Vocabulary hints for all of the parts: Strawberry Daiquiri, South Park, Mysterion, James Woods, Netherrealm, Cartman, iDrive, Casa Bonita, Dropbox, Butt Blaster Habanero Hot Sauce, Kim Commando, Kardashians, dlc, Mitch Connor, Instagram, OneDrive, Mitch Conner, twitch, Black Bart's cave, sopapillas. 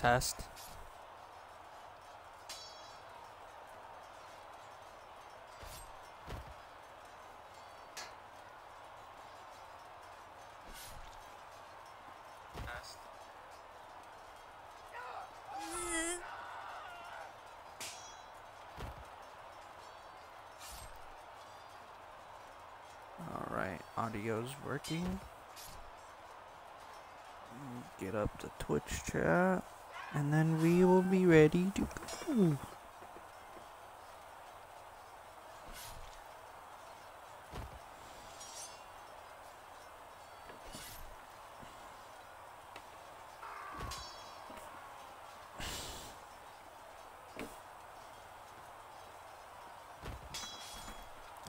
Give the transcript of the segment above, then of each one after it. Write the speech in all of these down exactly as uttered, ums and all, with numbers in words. test. Audio's working. Get up to Twitch chat, and then we will be ready to go.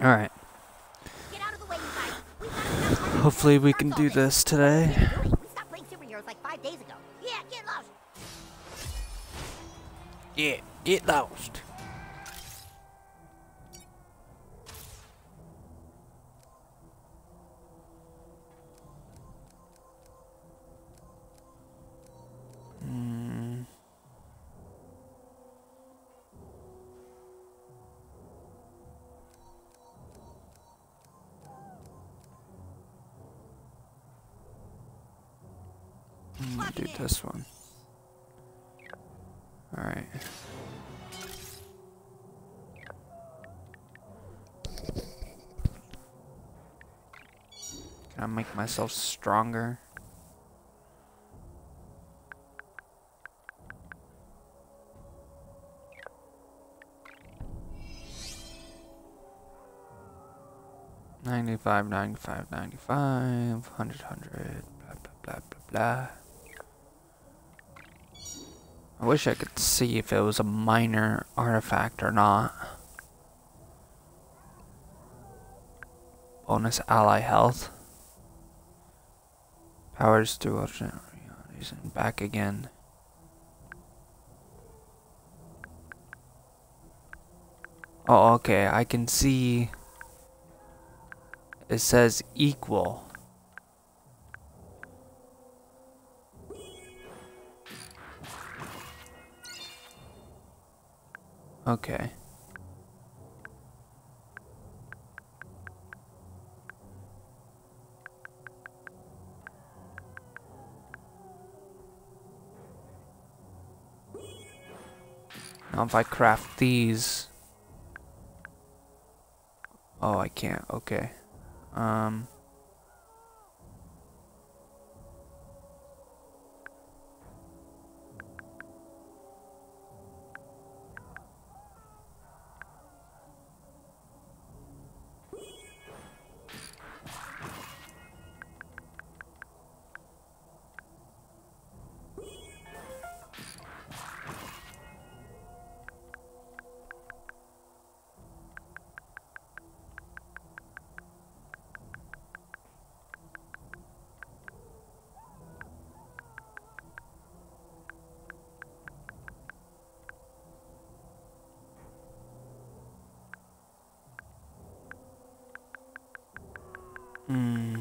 All right. Hopefully we can do this today. Stop playing superheroes like five days ago. Yeah, get lost. Yeah, get lost. Do this one. All right. Can I make myself stronger? Ninety-five, ninety-five, ninety-five, hundred, hundred, blah blah blah blah blah. I wish I could see if it was a minor artifact or not. Bonus ally health. Powers through alternate realities and back again. Oh, okay, I can see it says equal. Okay. Now if I craft these... Oh, I can't. Okay. Um... Hmm.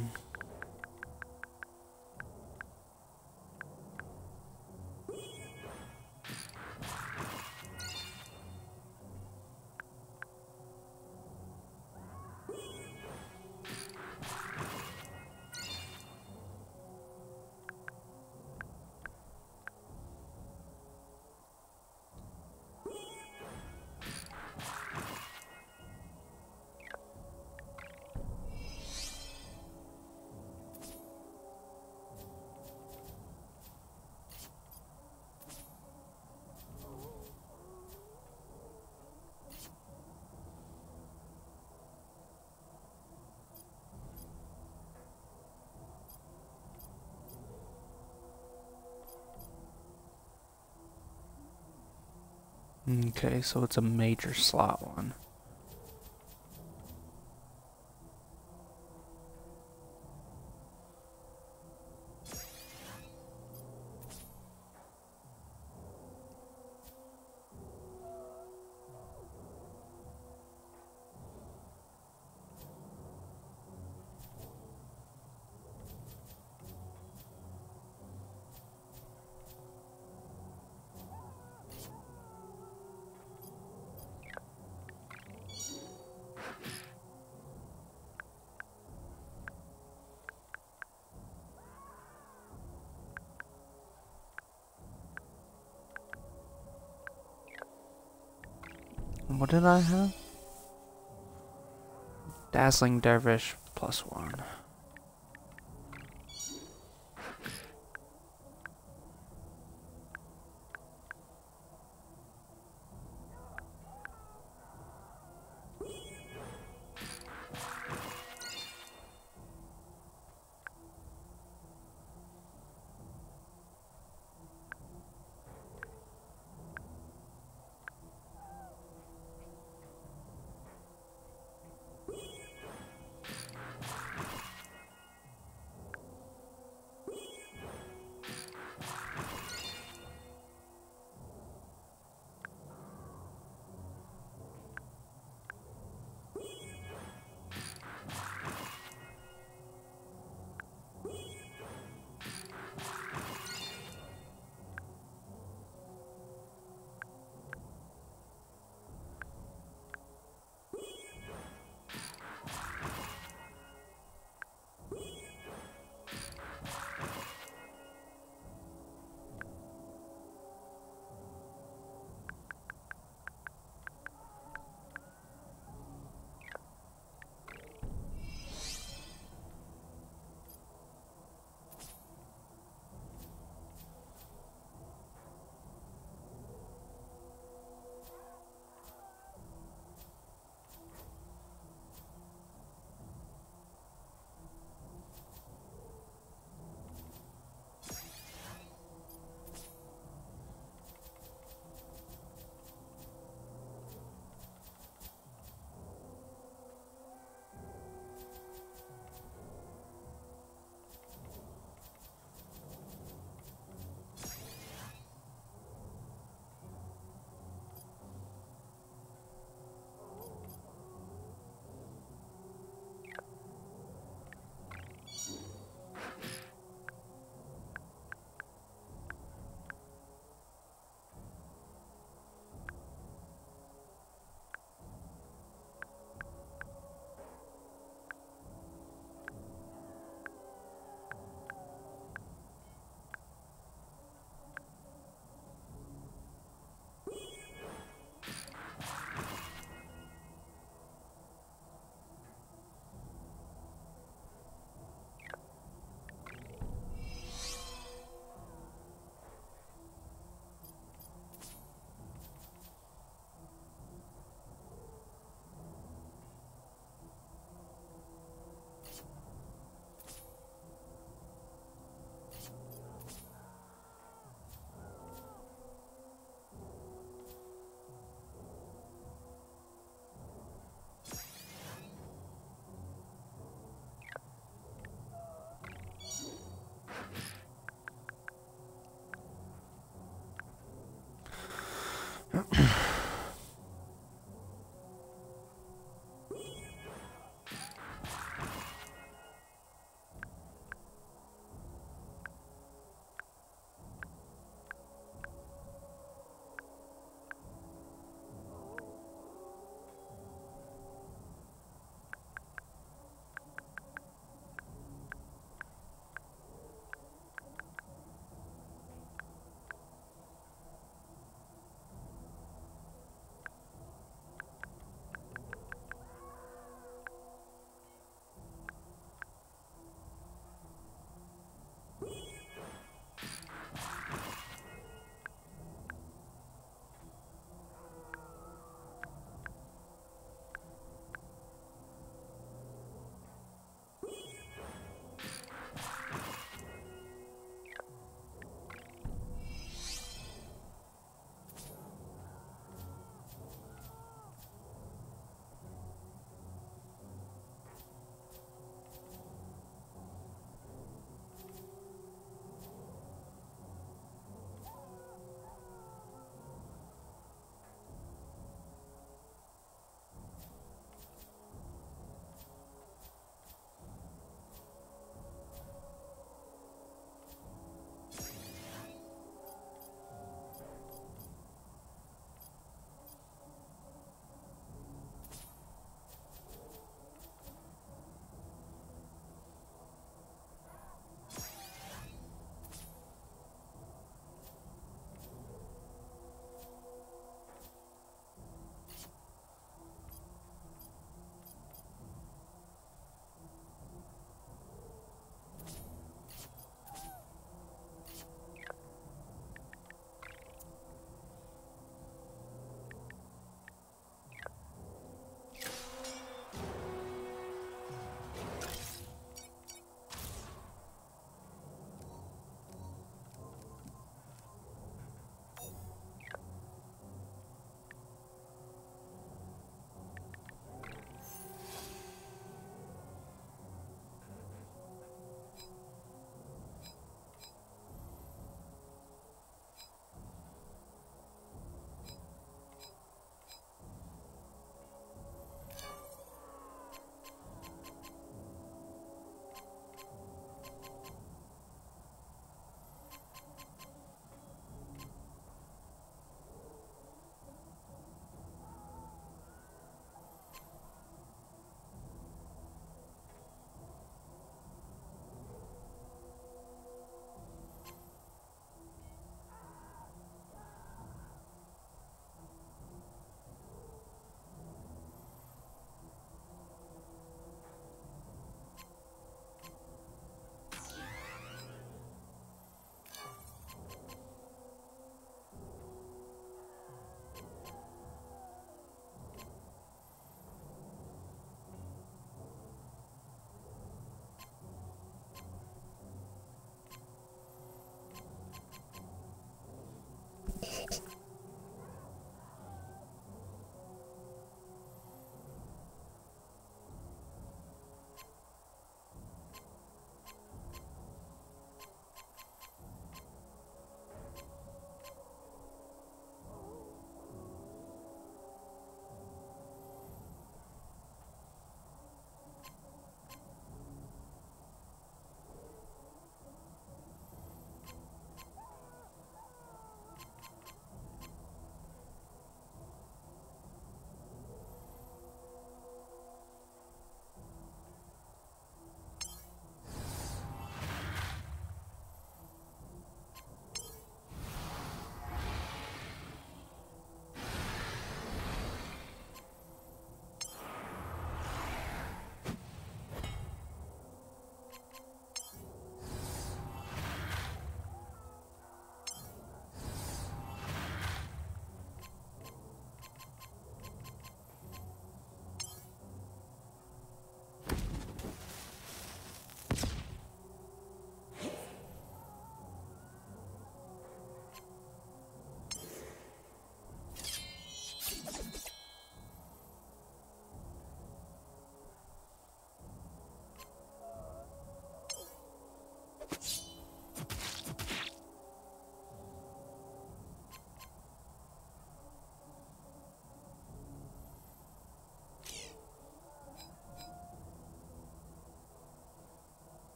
Okay, so it's a major slot one. what did I have? Dazzling Dervish plus one.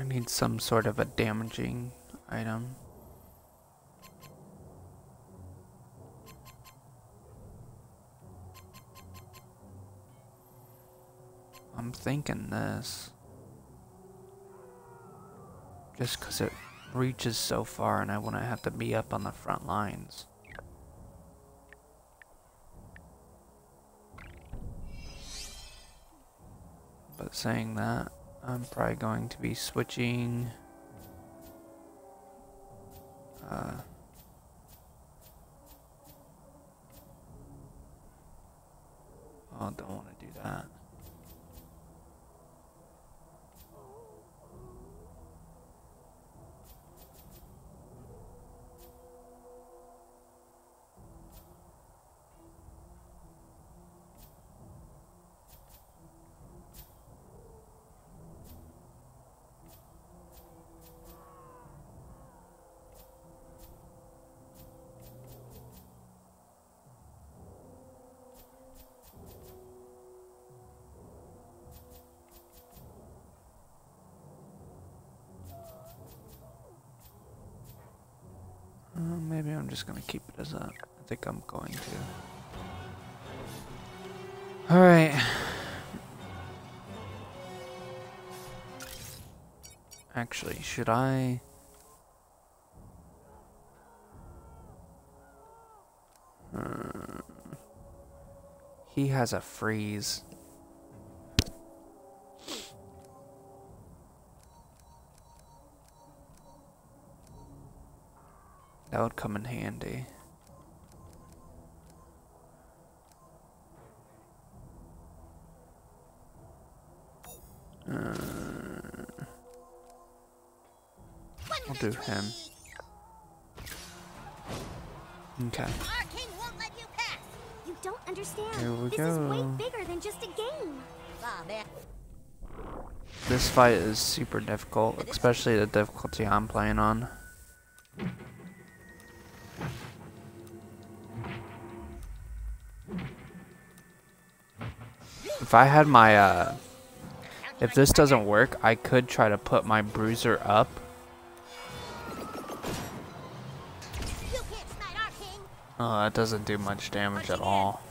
I need some sort of a damaging item. I'm thinking this. Just because it reaches so far and I wouldn't have to be up on the front lines. But saying that, I'm probably going to be switching uh, oh, don't want to do that. Maybe I'm just gonna keep it as that. I think I'm going to. Alright. Actually, should I... Uh, he has a freeze. That would come in handy. Uh, I'll do him. Okay. Arcane won't let you pass. You don't understand. Here we this go. Is way bigger than just a game. Oh, man. This fight is super difficult, especially the difficulty I'm playing on. If I had my, uh, if this doesn't work, I could try to put my bruiser up. Oh, that doesn't do much damage at all.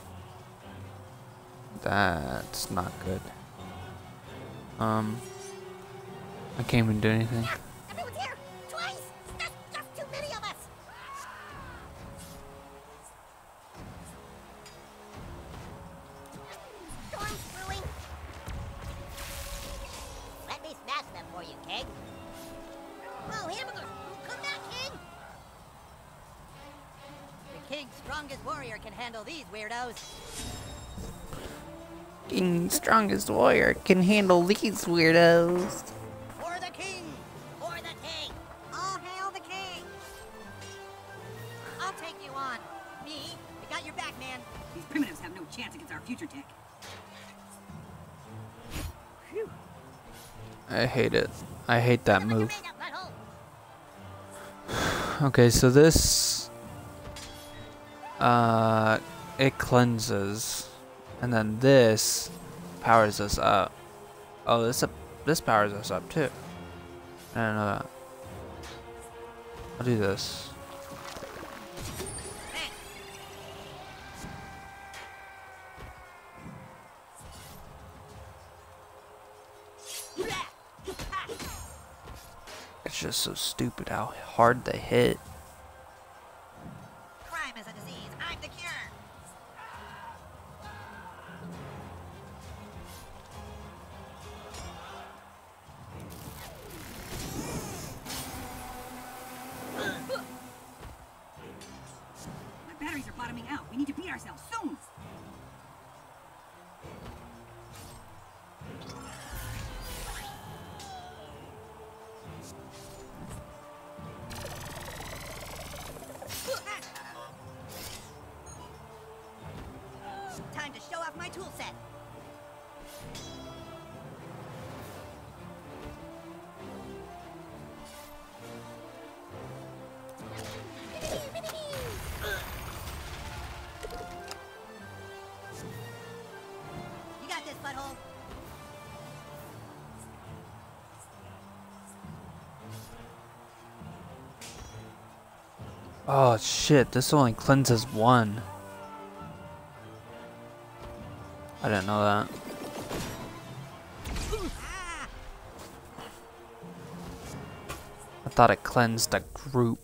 That's not good. Um, I can't even do anything. Strongest warrior can handle these weirdos. For the king, for the king, all hail the king. I'll take you on, me. I got your back, man. These primitives have no chance against our future tech. Whew. I hate it. I hate that move. Okay, so this, uh, it cleanses, and then this powers us up. Oh, this up, this powers us up too. I don't know that. I'll do this. It's just so stupid how hard they hit. Oh shit, this only cleanses one. I didn't know that. I thought it cleansed a group.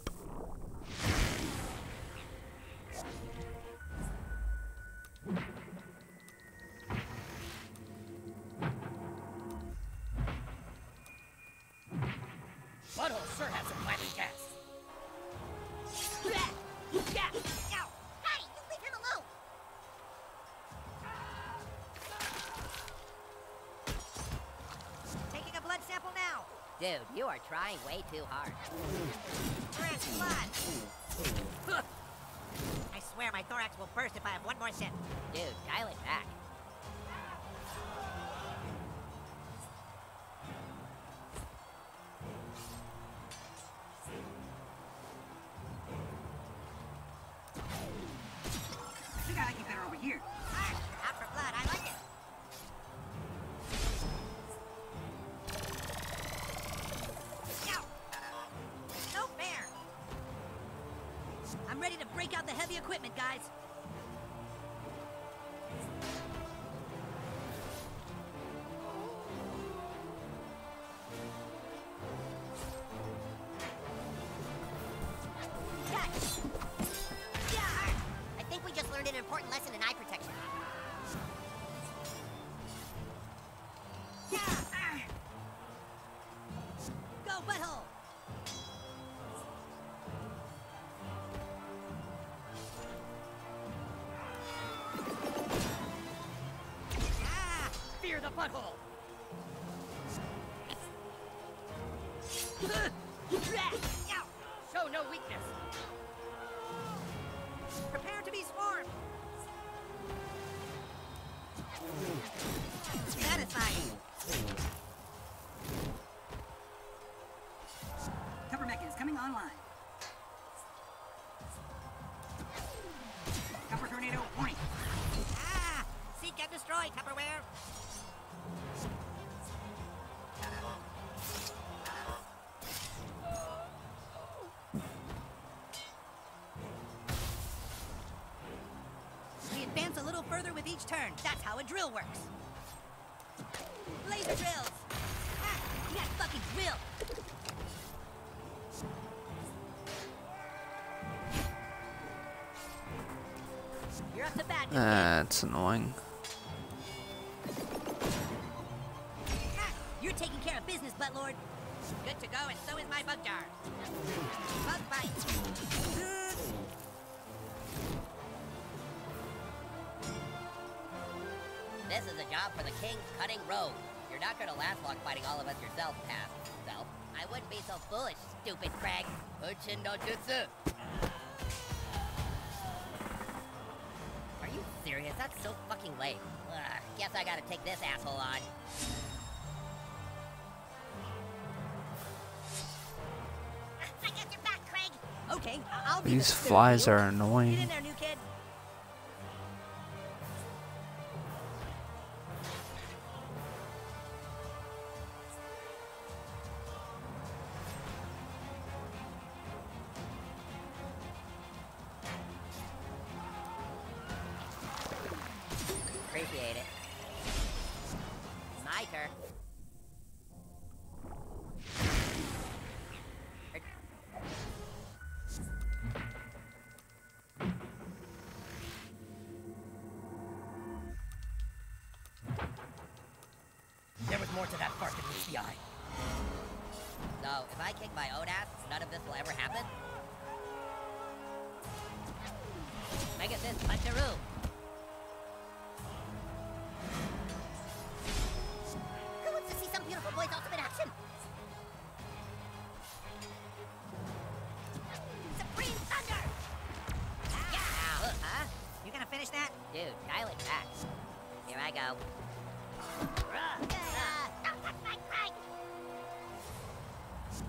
Too hard. I swear my thorax will burst if I have one more sip. Dude, dial it back. You gotta get better over here. Not for blood, I like it. I'm ready to break out the heavy equipment, guys. I think we just learned an important lesson in eye protection. Go, butthole! Butthole. Show no weakness. Prepare to be swarmed. Satisfying. Cover mech is coming online. Cover tornado warning. Ah! Seek and destroy, Tupperware. Advance a little further with each turn. That's how a drill works. Laser drills. Ah, you got fucking drill. You're up to bat. That's annoying. Ah, you're taking care of business, butt lord. Good to go, and so is my bug jar. Bug bite. Good. This is a job for the king cutting rogue. You're not gonna last long fighting all of us yourself, past self. I wouldn't be so foolish, stupid Craig. Uchin no jutsu. Are you serious? That's so fucking late. Ugh, guess I gotta take this asshole on. I got your back, Craig. Okay, I'll be These flies are annoying. Get in there, new kid. Appreciate it. My turn. There was more to that fart than meets the eye. So, if I kick my own ass, none of this will ever happen? Make it this puncheroo.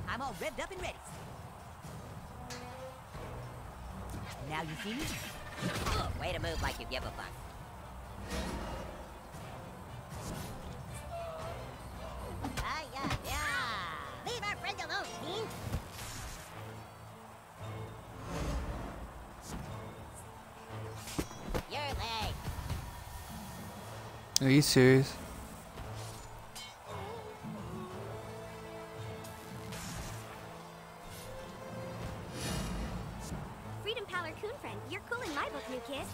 I'm all revved up and ready. Now you see me? Way to move like you give a fuck. Ah, yeah, yeah. Leave our friend alone, Dean. Are you serious? Freedom Power Coon Friend, you're cool in my book, new kid.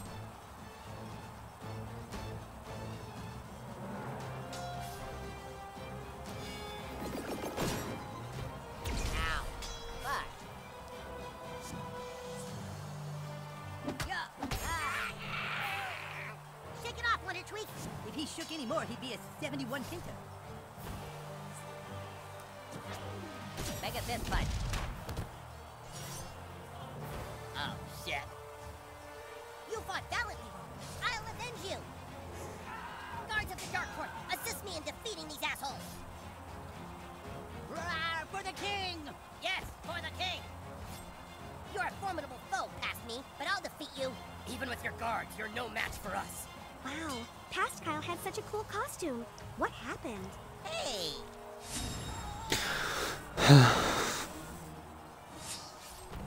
What happened? Hey!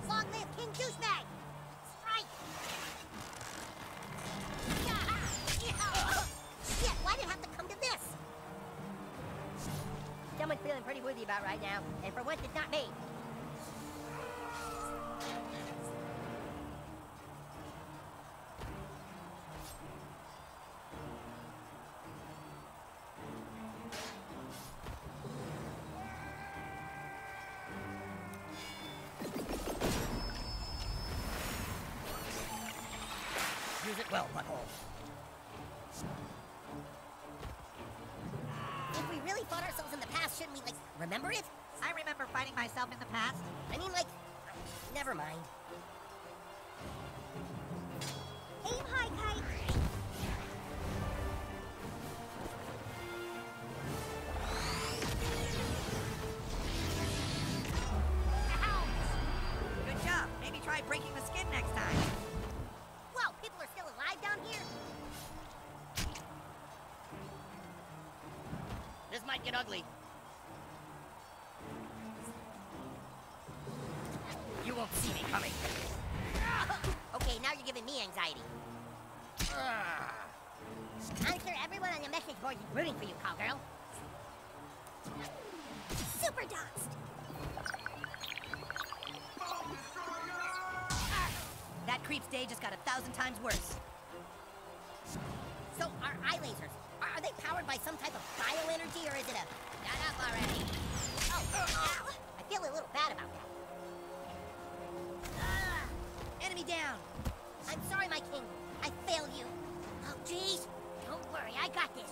Long live King Douchebag! Strike! Shit, why did it have to come to this? Someone's feeling pretty woozy about right now, and for once it's not me. Remember it? I remember fighting myself in the past. I mean, like, never mind. Aim high, Kite! Ow! Good job. Maybe try breaking the skin next time. Whoa, people are still alive down here? This might get ugly. See me coming. Okay, now you're giving me anxiety. Uh. I'm sure everyone on your message board is rooting for you, cowgirl. Super doxed. Oh, ah, that creep's day just got a thousand times worse. So our eye lasers, are, are they powered by some type of bioenergy, or is it a... Shut up already. Oh, ow. I feel a little bad about that. Enemy down. I'm sorry, my king. I failed you. Oh, jeez. Don't worry, I got this.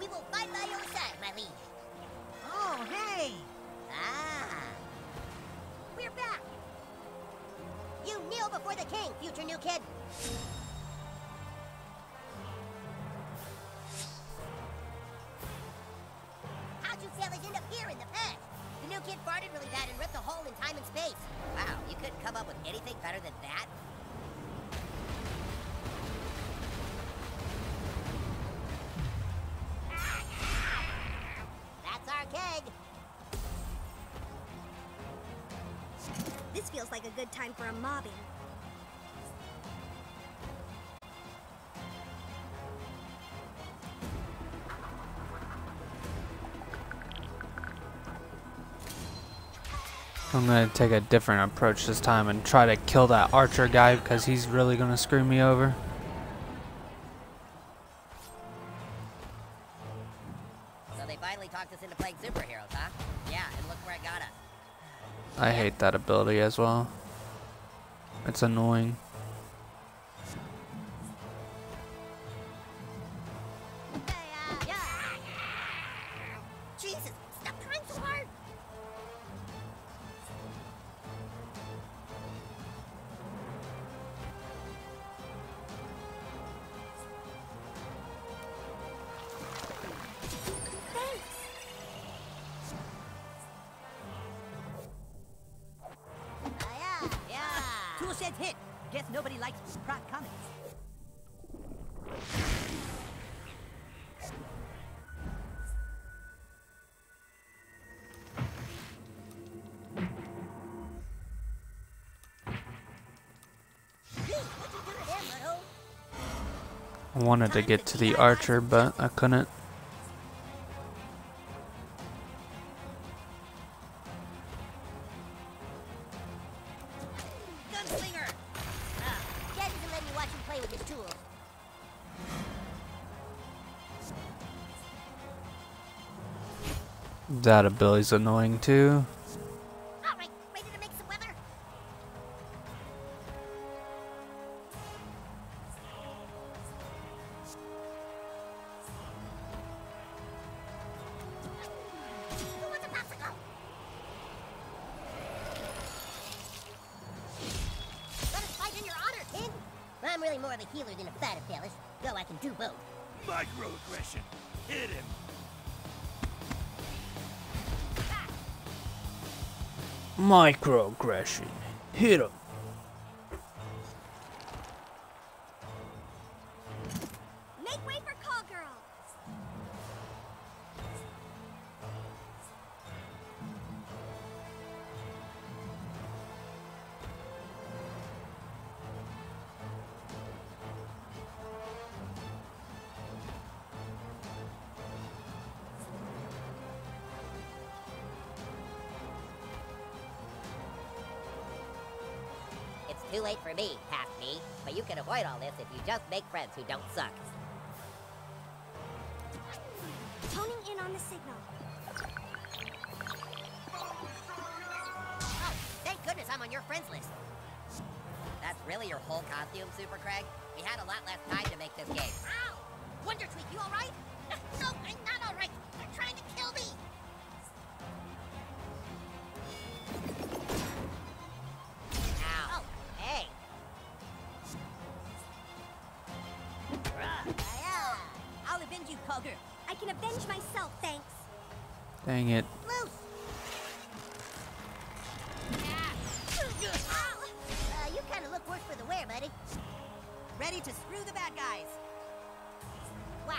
We will fight by your side, my liege. Oh, hey. Ah. We're back. You kneel before the king, future new kid. How'd you sailors end up here in the past? The new kid farted really bad and ripped a hole in time and space. Wow, you couldn't come up with anything better than that? That's our keg. This feels like a good time for a mobbing. I'm gonna take a different approach this time and try to kill that archer guy because he's really gonna screw me over. So they finally talked us into playing superheroes, huh? Yeah, and look where it got us. I hate that ability as well. It's annoying. I wanted to get to the archer, but I couldn't. That ability's annoying too. All right, ready to make some weather? Who wants a popsicle? Let us fight in your honor, kid. I'm really more of a healer than a fatathalist, though I can do both. Microaggression. Hit him. Microaggression. Hit him. Make way for call girl. Too late for me, half me, but you can avoid all this if you just make friends who don't suck. Toning in on the signal. Oh, thank goodness I'm on your friends list. That's really your whole costume, Super Craig? We had a lot less time to make this game. Ow! Wonder Tweak, you alright? No, I'm not alright. They're trying to kill me. I can avenge myself, thanks. Dang it. Loose. Uh, you kind of look worse for the wear, buddy. Ready to screw the bad guys. Wow.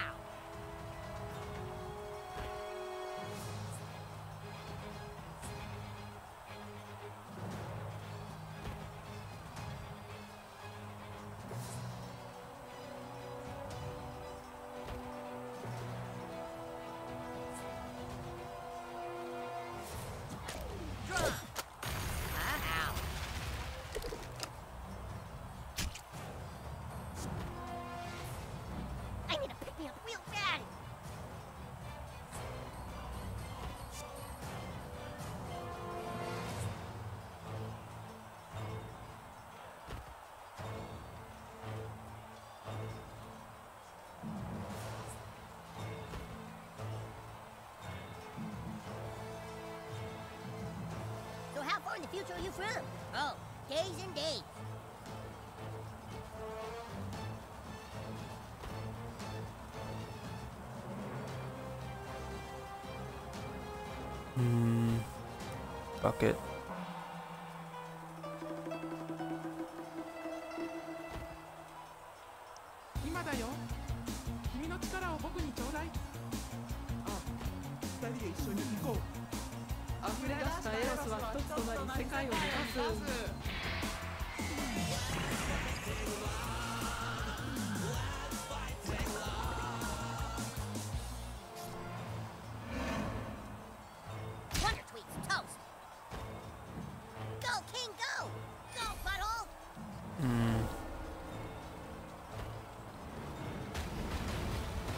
How far in the future are you from? Oh, days and days. Hmm. Fuck it.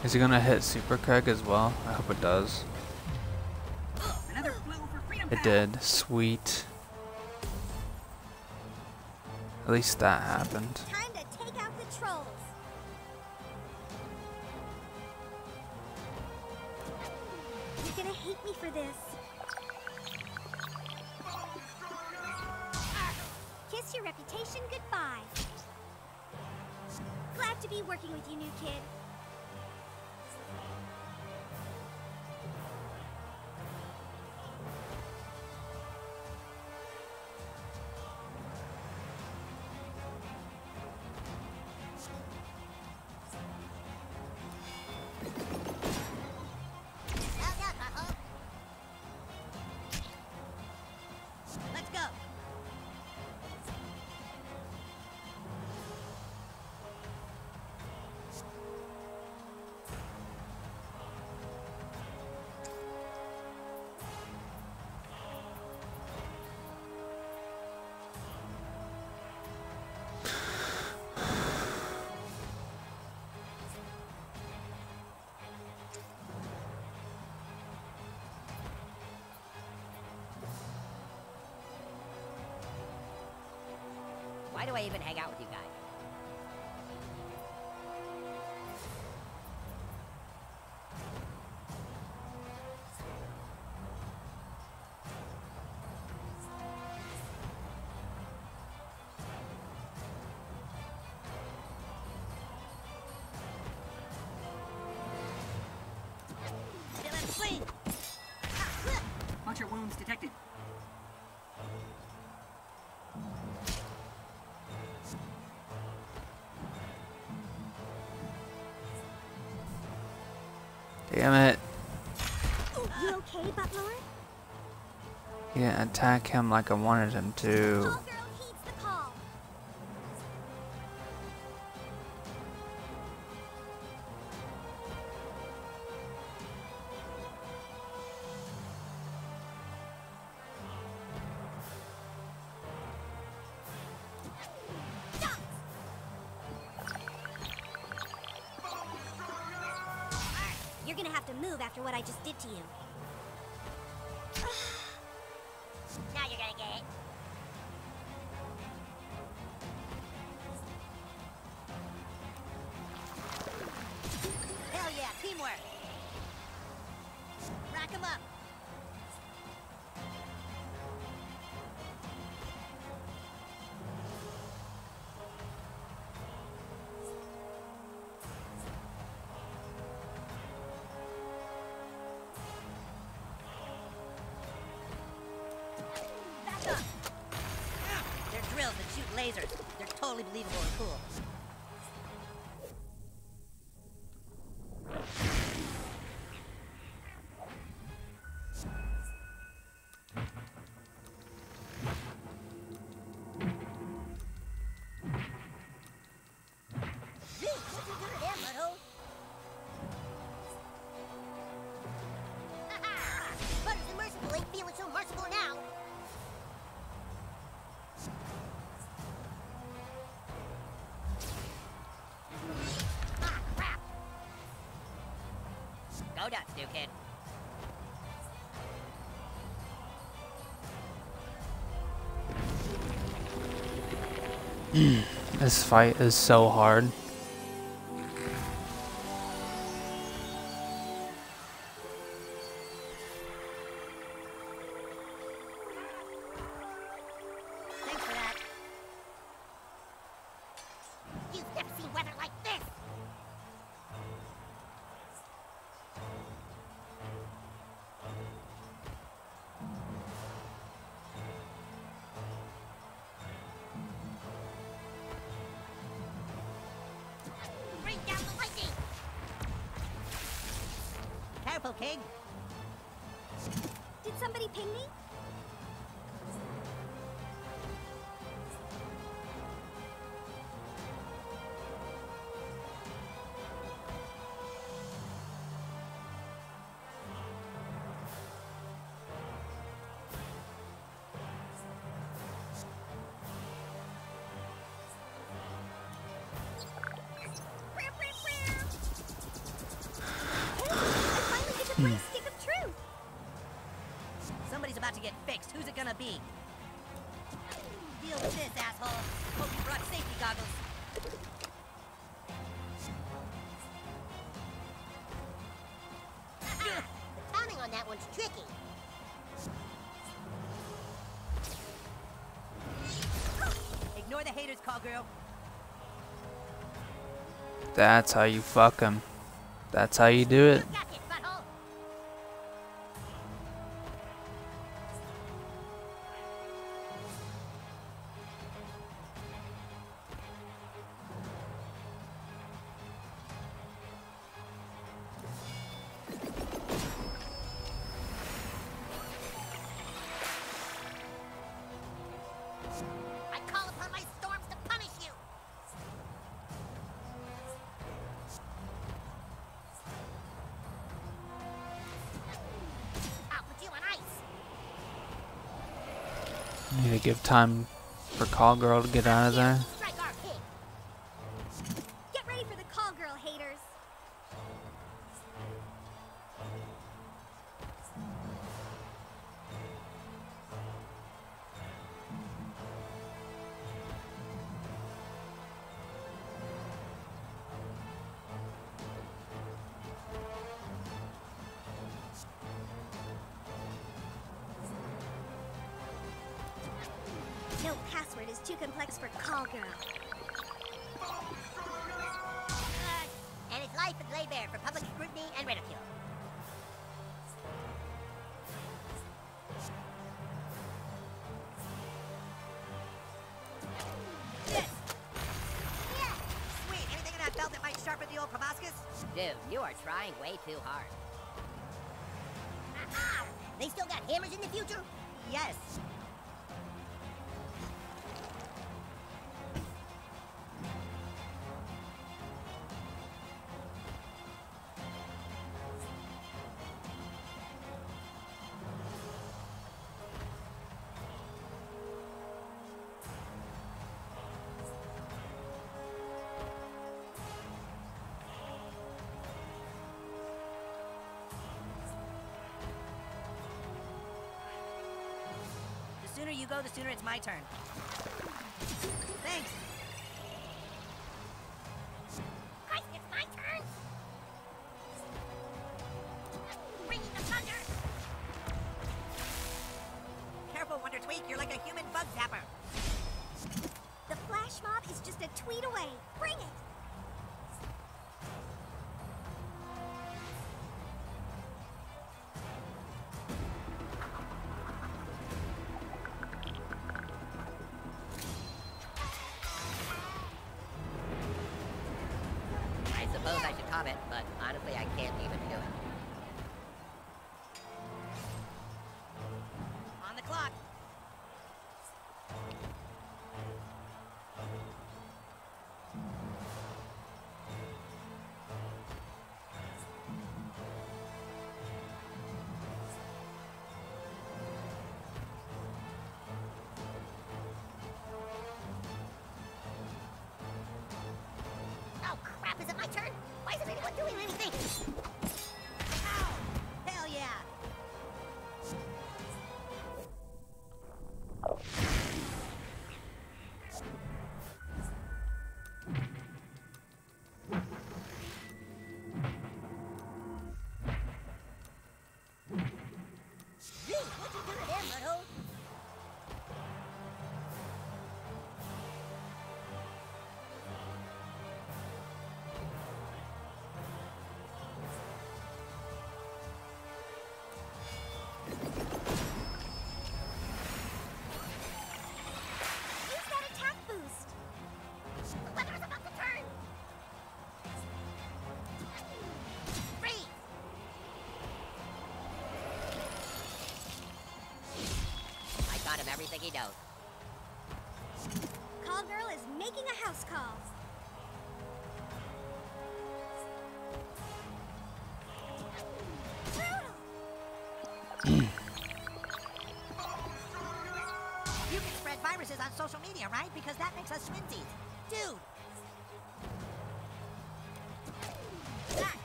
Is it gonna hit Super Craig as well? I hope it does. It did. Sweet. At least that happened. Time to take out the trolls. You're gonna hate me for this. Kiss your reputation goodbye. Glad to be working with you, new kid. Why do I even hang out with you guys? Detected. Damn it. You okay, Butler? He didn't attack him like I wanted him to. Lasers. They're totally believable and cool. Go nuts, new kid. This fight is so hard. Pig. Did somebody ping me? Be. Deal with this, asshole. Hope you brought safety goggles. The timing on that one's tricky. Ignore the haters, call girl. That's how you fuck them. That's how you do it. Need to give time for Call Girl to get out of there. Get ready for the Call Girl, haters. No password is too complex for call girl. And its life is laid bare for public scrutiny and ridicule. Yes. Yes. Sweet. Anything in that belt that might sharpen the old proboscis? Dude, you are trying way too hard. Aha! They still got hammers in the future? Yes. The sooner you go, the sooner it's my turn. Thanks. Christ, it's my turn? Bringing the thunder! Careful, Wonder Tweak, you're like a human bug zapper. The flash mob is just a tweet away. Bring it! Is it my turn? Why isn't anyone doing anything? Ow! Hell yeah! Him everything he knows. Call girl is making a house call. Brutal. You can spread viruses on social media, right? Because that makes us swinty. Dude. Ah.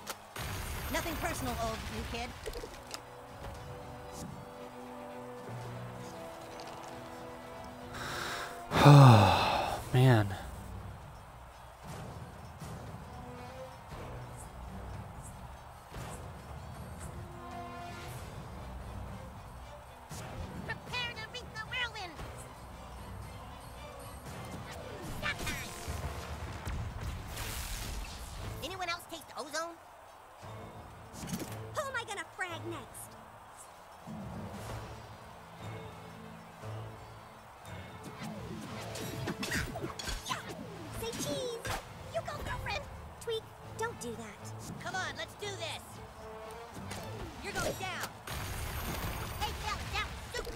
Nothing personal, old new kid. Oh, man.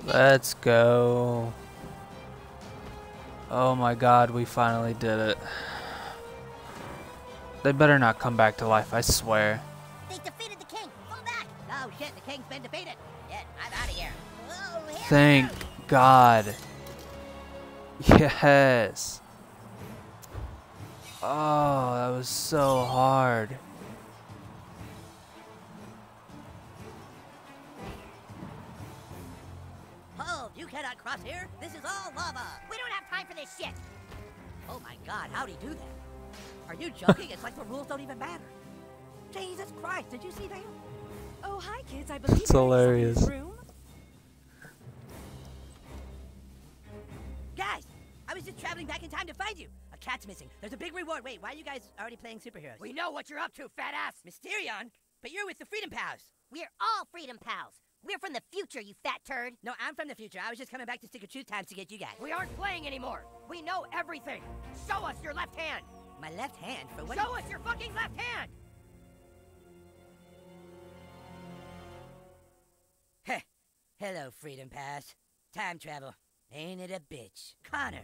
Let's go. Oh my god, we finally did it. They better not come back to life, I swear. They defeated the king. Fall back. Oh shit, the king's been defeated. Shit, I'm out of here. Whoa, here Thank God. Yes. Oh, that was so hard. Cross here? This is all lava. We don't have time for this shit. Oh my god, how'd he do that? Are you joking? It's like the rules don't even matter. Jesus Christ, did you see that? Oh, hi kids, I believe it's hilarious. Room. Guys, coming back in time to find you. A cat's missing. There's a big reward. Wait, why are you guys already playing superheroes? We know what you're up to, fat ass. Mysterion? But you're with the Freedom Pals. We're all Freedom Pals. We're from the future, you fat turd. No, I'm from the future. I was just coming back to Stick of Truth times to get you guys. We aren't playing anymore. We know everything. Show us your left hand. My left hand? For what? Show us your fucking left hand! Heh. Hello, Freedom Pals. Time travel. Ain't it a bitch? Connor,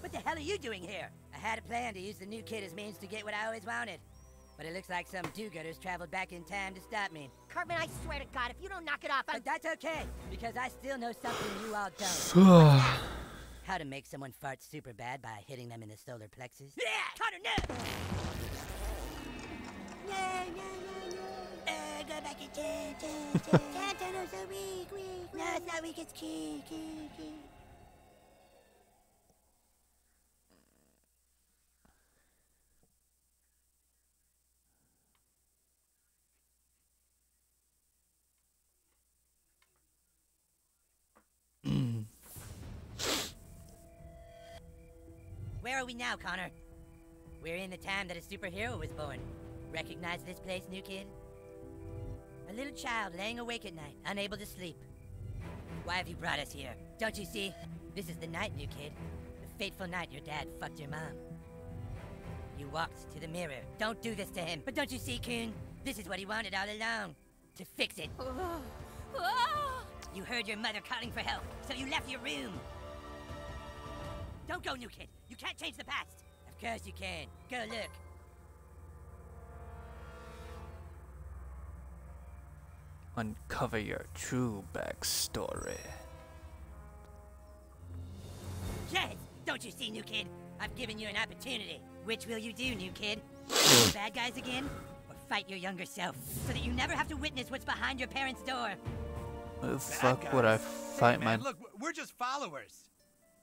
what the hell are you doing here? I had a plan to use the new kid as means to get what I always wanted. But it looks like some do-gooders traveled back in time to stop me. Cartman, I swear to God, if you don't knock it off, I'm... But that's okay, because I still know something you all don't. How to make someone fart super bad by hitting them in the solar plexus. Yeah, Connor, no! No, no, no, no. Uh, go back in time, time, time. Time, time, no, so weak, weak. No, it's not weak, it's key, key, key. Where are we now, Connor? We're in the time that a superhero was born. Recognize this place, new kid? A little child laying awake at night, unable to sleep. Why have you brought us here? Don't you see? This is the night, new kid. The fateful night your dad fucked your mom. You walked to the mirror. Don't do this to him. But don't you see, Coon? This is what he wanted all along. To fix it. Oh. Oh. You heard your mother calling for help, so you left your room. Don't go, new kid. You can't change the past. Of course you can. Go look. Uncover your true backstory. Yes! Don't you see, new kid? I've given you an opportunity. Which will you do, new kid? Kill bad guys again? Or fight your younger self? So that you never have to witness what's behind your parents' door. Who the fuck would I fight my... Look, we're just followers.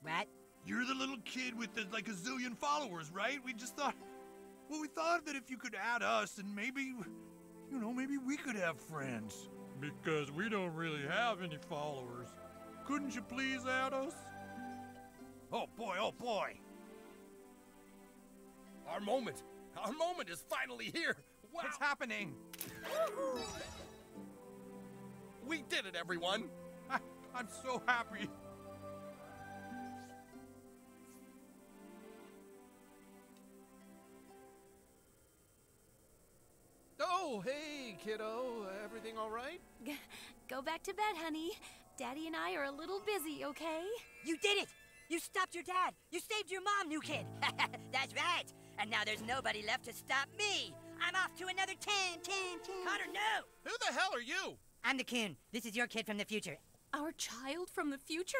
Right? You're the little kid with the, like a zillion followers, right? We just thought, well, we thought that if you could add us and maybe, you know, maybe we could have friends. Because we don't really have any followers. Couldn't you please add us? Oh boy, oh boy. Our moment, our moment is finally here. Wow. It's happening. We did it, everyone. I, I'm so happy. Oh, hey, kiddo. Everything all right? Go back to bed, honey. Daddy and I are a little busy, okay? You did it! You stopped your dad! You saved your mom, new kid! That's right! And now there's nobody left to stop me! I'm off to another ten, ten, ten. Connor, no! Who the hell are you? I'm the Coon. This is your kid from the future. Our child from the future?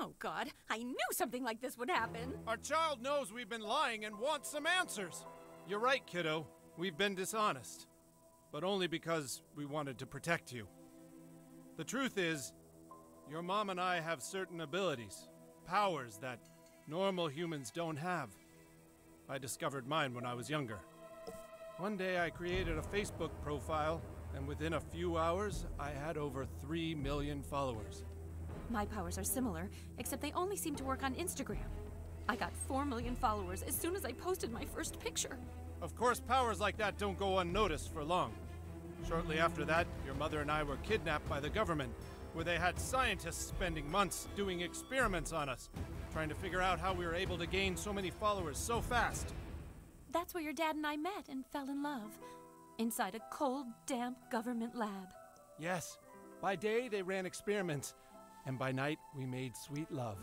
Oh, God. I knew something like this would happen. Our child knows we've been lying and wants some answers. You're right, kiddo. We've been dishonest. But only because we wanted to protect you. The truth is, your mom and I have certain abilities, powers that normal humans don't have. I discovered mine when I was younger. One day I created a Facebook profile, and within a few hours, I had over three million followers. My powers are similar, except they only seem to work on Instagram. I got four million followers as soon as I posted my first picture. Of course, powers like that don't go unnoticed for long. Shortly after that, your mother and I were kidnapped by the government, where they had scientists spending months doing experiments on us, trying to figure out how we were able to gain so many followers so fast. That's where your dad and I met and fell in love, inside a cold, damp government lab. Yes. By day, they ran experiments, and by night, we made sweet love.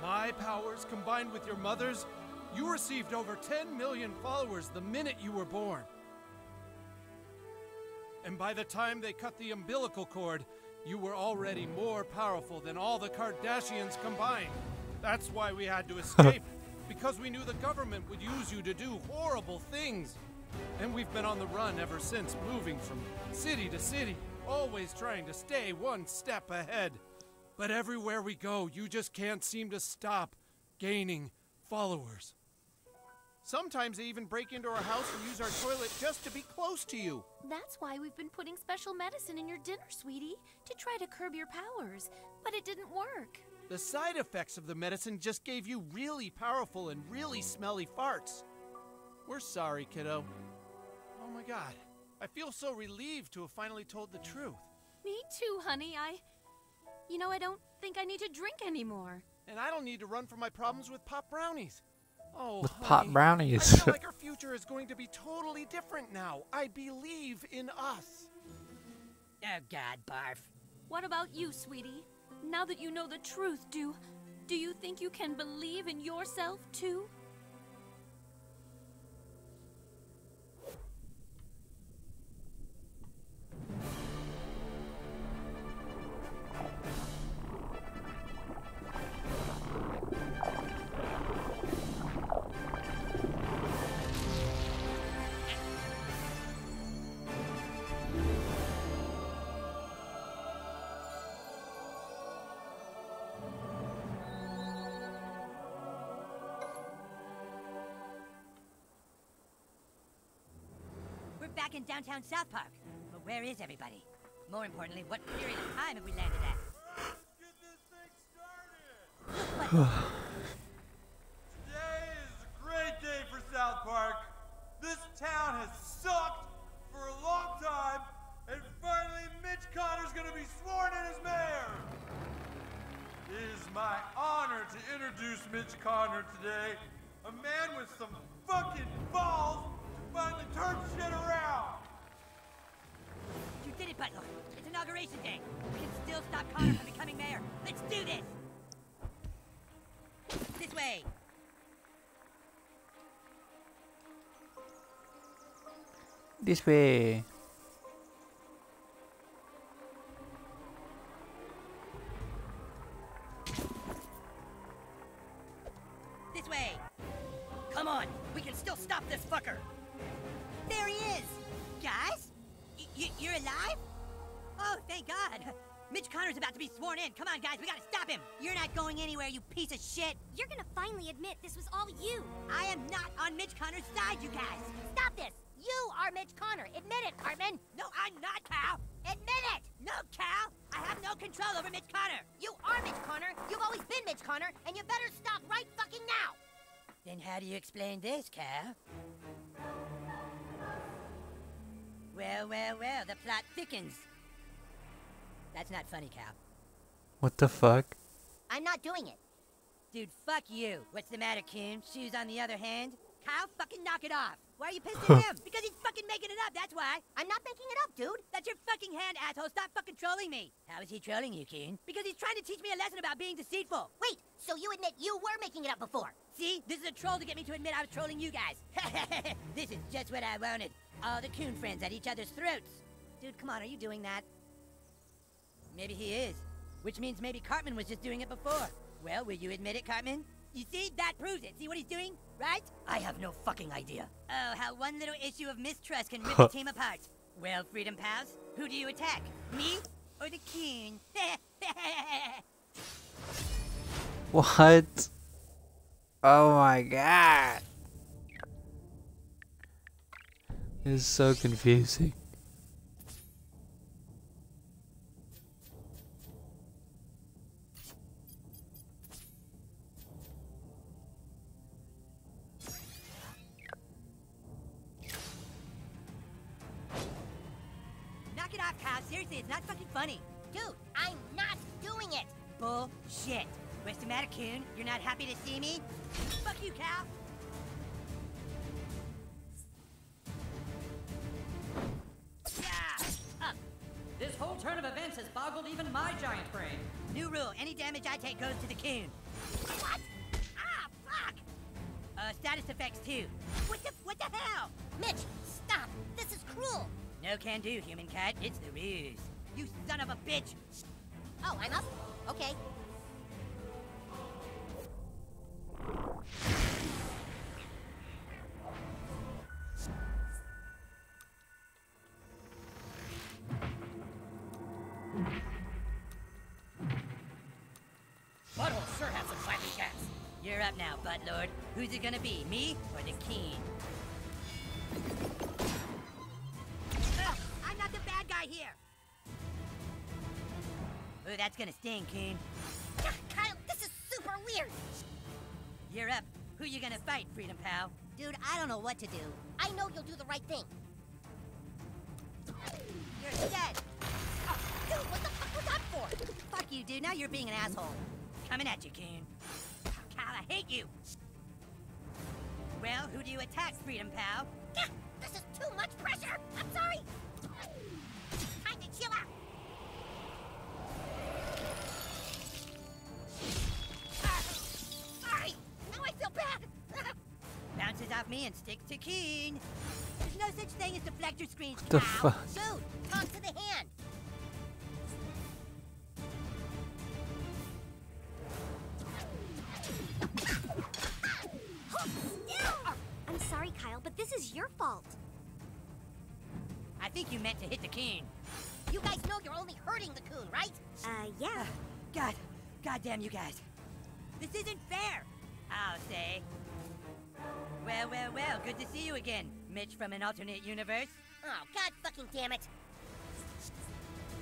My powers combined with your mother's, you received over ten million followers the minute you were born. And by the time they cut the umbilical cord, you were already more powerful than all the Kardashians combined. That's why we had to escape, because we knew the government would use you to do horrible things. And we've been on the run ever since, moving from city to city, always trying to stay one step ahead. But everywhere we go, you just can't seem to stop gaining followers. Sometimes they even break into our house and use our toilet just to be close to you. That's why we've been putting special medicine in your dinner, sweetie, to try to curb your powers. But it didn't work. The side effects of the medicine just gave you really powerful and really smelly farts. We're sorry, kiddo. Oh my God, I feel so relieved to have finally told the truth. Me too, honey. I... You know, I don't think I need to drink anymore. And I don't need to run from my problems with pop brownies. Oh, with honey, pop brownies. I feel like our future is going to be totally different now. I believe in us. Oh, God, barf. What about you, sweetie? Now that you know the truth, do... Do you think you can believe in yourself, too? Back in downtown South Park. But where is everybody? More importantly, what period of time have we landed at? Let's get this thing started! Today is a great day for South Park. This town has sucked for a long time, and finally Mitch Conner's gonna be sworn in as mayor! It is my honor to introduce Mitch Conner today, a man with some fucking balls. Finally turn shit around! You did it, Butler. It's inauguration day. We can still stop Connor from becoming mayor. Let's do this! This way! This way! This way! Come on! We can still stop this fucker! There he is! Guys? Y you're alive? Oh, thank God! Mitch Conner's about to be sworn in. Come on, guys, we gotta stop him! You're not going anywhere, you piece of shit! You're gonna finally admit this was all you! I am not on Mitch Conner's side, you guys! Stop this! You are Mitch Conner! Admit it, Cartman! No, I'm not, Cal! Admit it! No, Cal! I have no control over Mitch Conner! You are Mitch Conner! You've always been Mitch Conner! And you better stop right fucking now! Then how do you explain this, Cal? Well, well, well, the plot thickens. That's not funny, Cal. What the fuck? I'm not doing it. Dude, fuck you. What's the matter, Kim? Shoes on the other hand? Cal, fucking knock it off. Why are you pissed at him? Because he's fucking making it up, that's why. I'm not making it up, dude. That's your fucking hand, asshole. Stop fucking trolling me. How is he trolling you, Keen? Because he's trying to teach me a lesson about being deceitful. Wait, so you admit you were making it up before? See, this is a troll to get me to admit I was trolling you guys. This is just what I wanted. All the coon friends at each other's throats. Dude, come on, are you doing that? Maybe he is. Which means maybe Cartman was just doing it before. Well, will you admit it, Cartman? You see? That proves it. See what he's doing? Right? I have no fucking idea. Oh, how one little issue of mistrust can rip a team apart. Well, Freedom Pals, who do you attack? Me or the king? What? Oh my God. It's so confusing. Knock it off, Kyle. Seriously, it's not fucking funny. Dude, I'm not doing it. Bullshit. What's the matter, Coon? You're not happy to see me? Fuck you, Kyle. This whole turn of events has boggled even my giant brain. New rule, any damage I take goes to the coon. What? Ah, fuck! Uh, status effects too. What the, what the hell? Mitch, stop! This is cruel! No can do, human cat. It's the ruse. You son of a bitch! Oh, I'm up? Okay. You're up now, Butt Lord. Who's it gonna be, me or the king? Ugh, I'm not the bad guy here. Ooh, that's gonna sting, King. Kyle, are weird. You're up. Who you gonna fight, Freedom Pal? Dude, I don't know what to do. I know you'll do the right thing. You're dead. Oh, dude, what the fuck was that for? Fuck you, dude. Now you're being an asshole. Coming at you, Coon. Oh, God, I hate you. Well, who do you attack, Freedom Pal? Gah, this is too much pressure. I'm sorry. Time to chill out. Bounces off me and sticks to Keen. There's no such thing as deflector screens. The fuck? Shoot! Talk to the hand. I'm sorry, Kyle, but this is your fault. I think you meant to hit the Keen. You guys know you're only hurting the Coon, right? Uh, yeah. Uh, God, goddamn you guys. This isn't fair. I'll say. Well, well, well, good to see you again, Mitch from an alternate universe. Oh, God fucking damn it.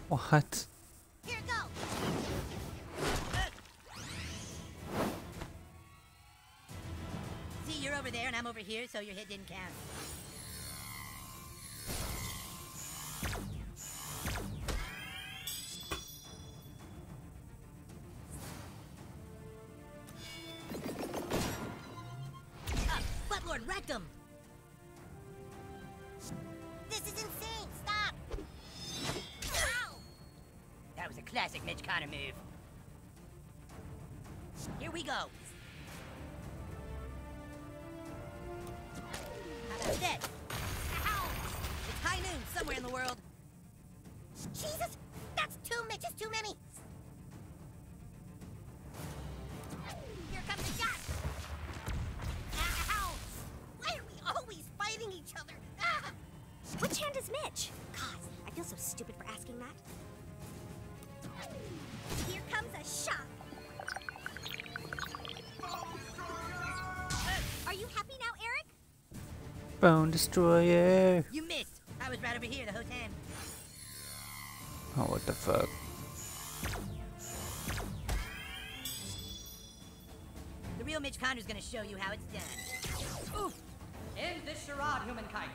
What? Here it goes. See, you're over there and I'm over here, so your hit didn't count. Them. This is insane! Stop! Ow! That was a classic Mitch Connor move. Here we go. How about this? Ow! It's high noon somewhere in the world. Jesus! That's two Mitches too many! Here comes the shot! Each other. Ah! Which hand is Mitch? God, I feel so stupid for asking that. Here comes a shot. Are you happy now, Eric? Bone Destroyer. You missed. I was right over here the whole time. Oh, what the fuck? The real Mitch Conner's gonna show you how it's done. Oof. End this charade, humankind.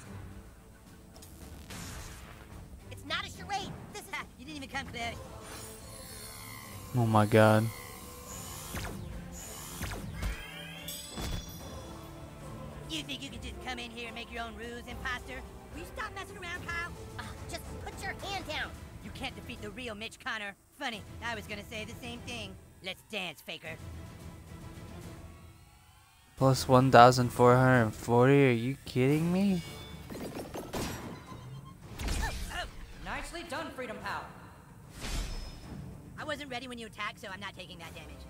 It's not a charade. This is you didn't even come clear. Oh my God. You think you can just come in here and make your own rules, imposter? Will you stop messing around, Kyle? Uh, just put your hand down. You can't defeat the real Mitch Connor. Funny, I was gonna say the same thing. Let's dance, faker. Plus one thousand four hundred forty, are you kidding me? Oh, oh. Nicely done, Freedom Pal. I wasn't ready when you attacked, so I'm not taking that damage.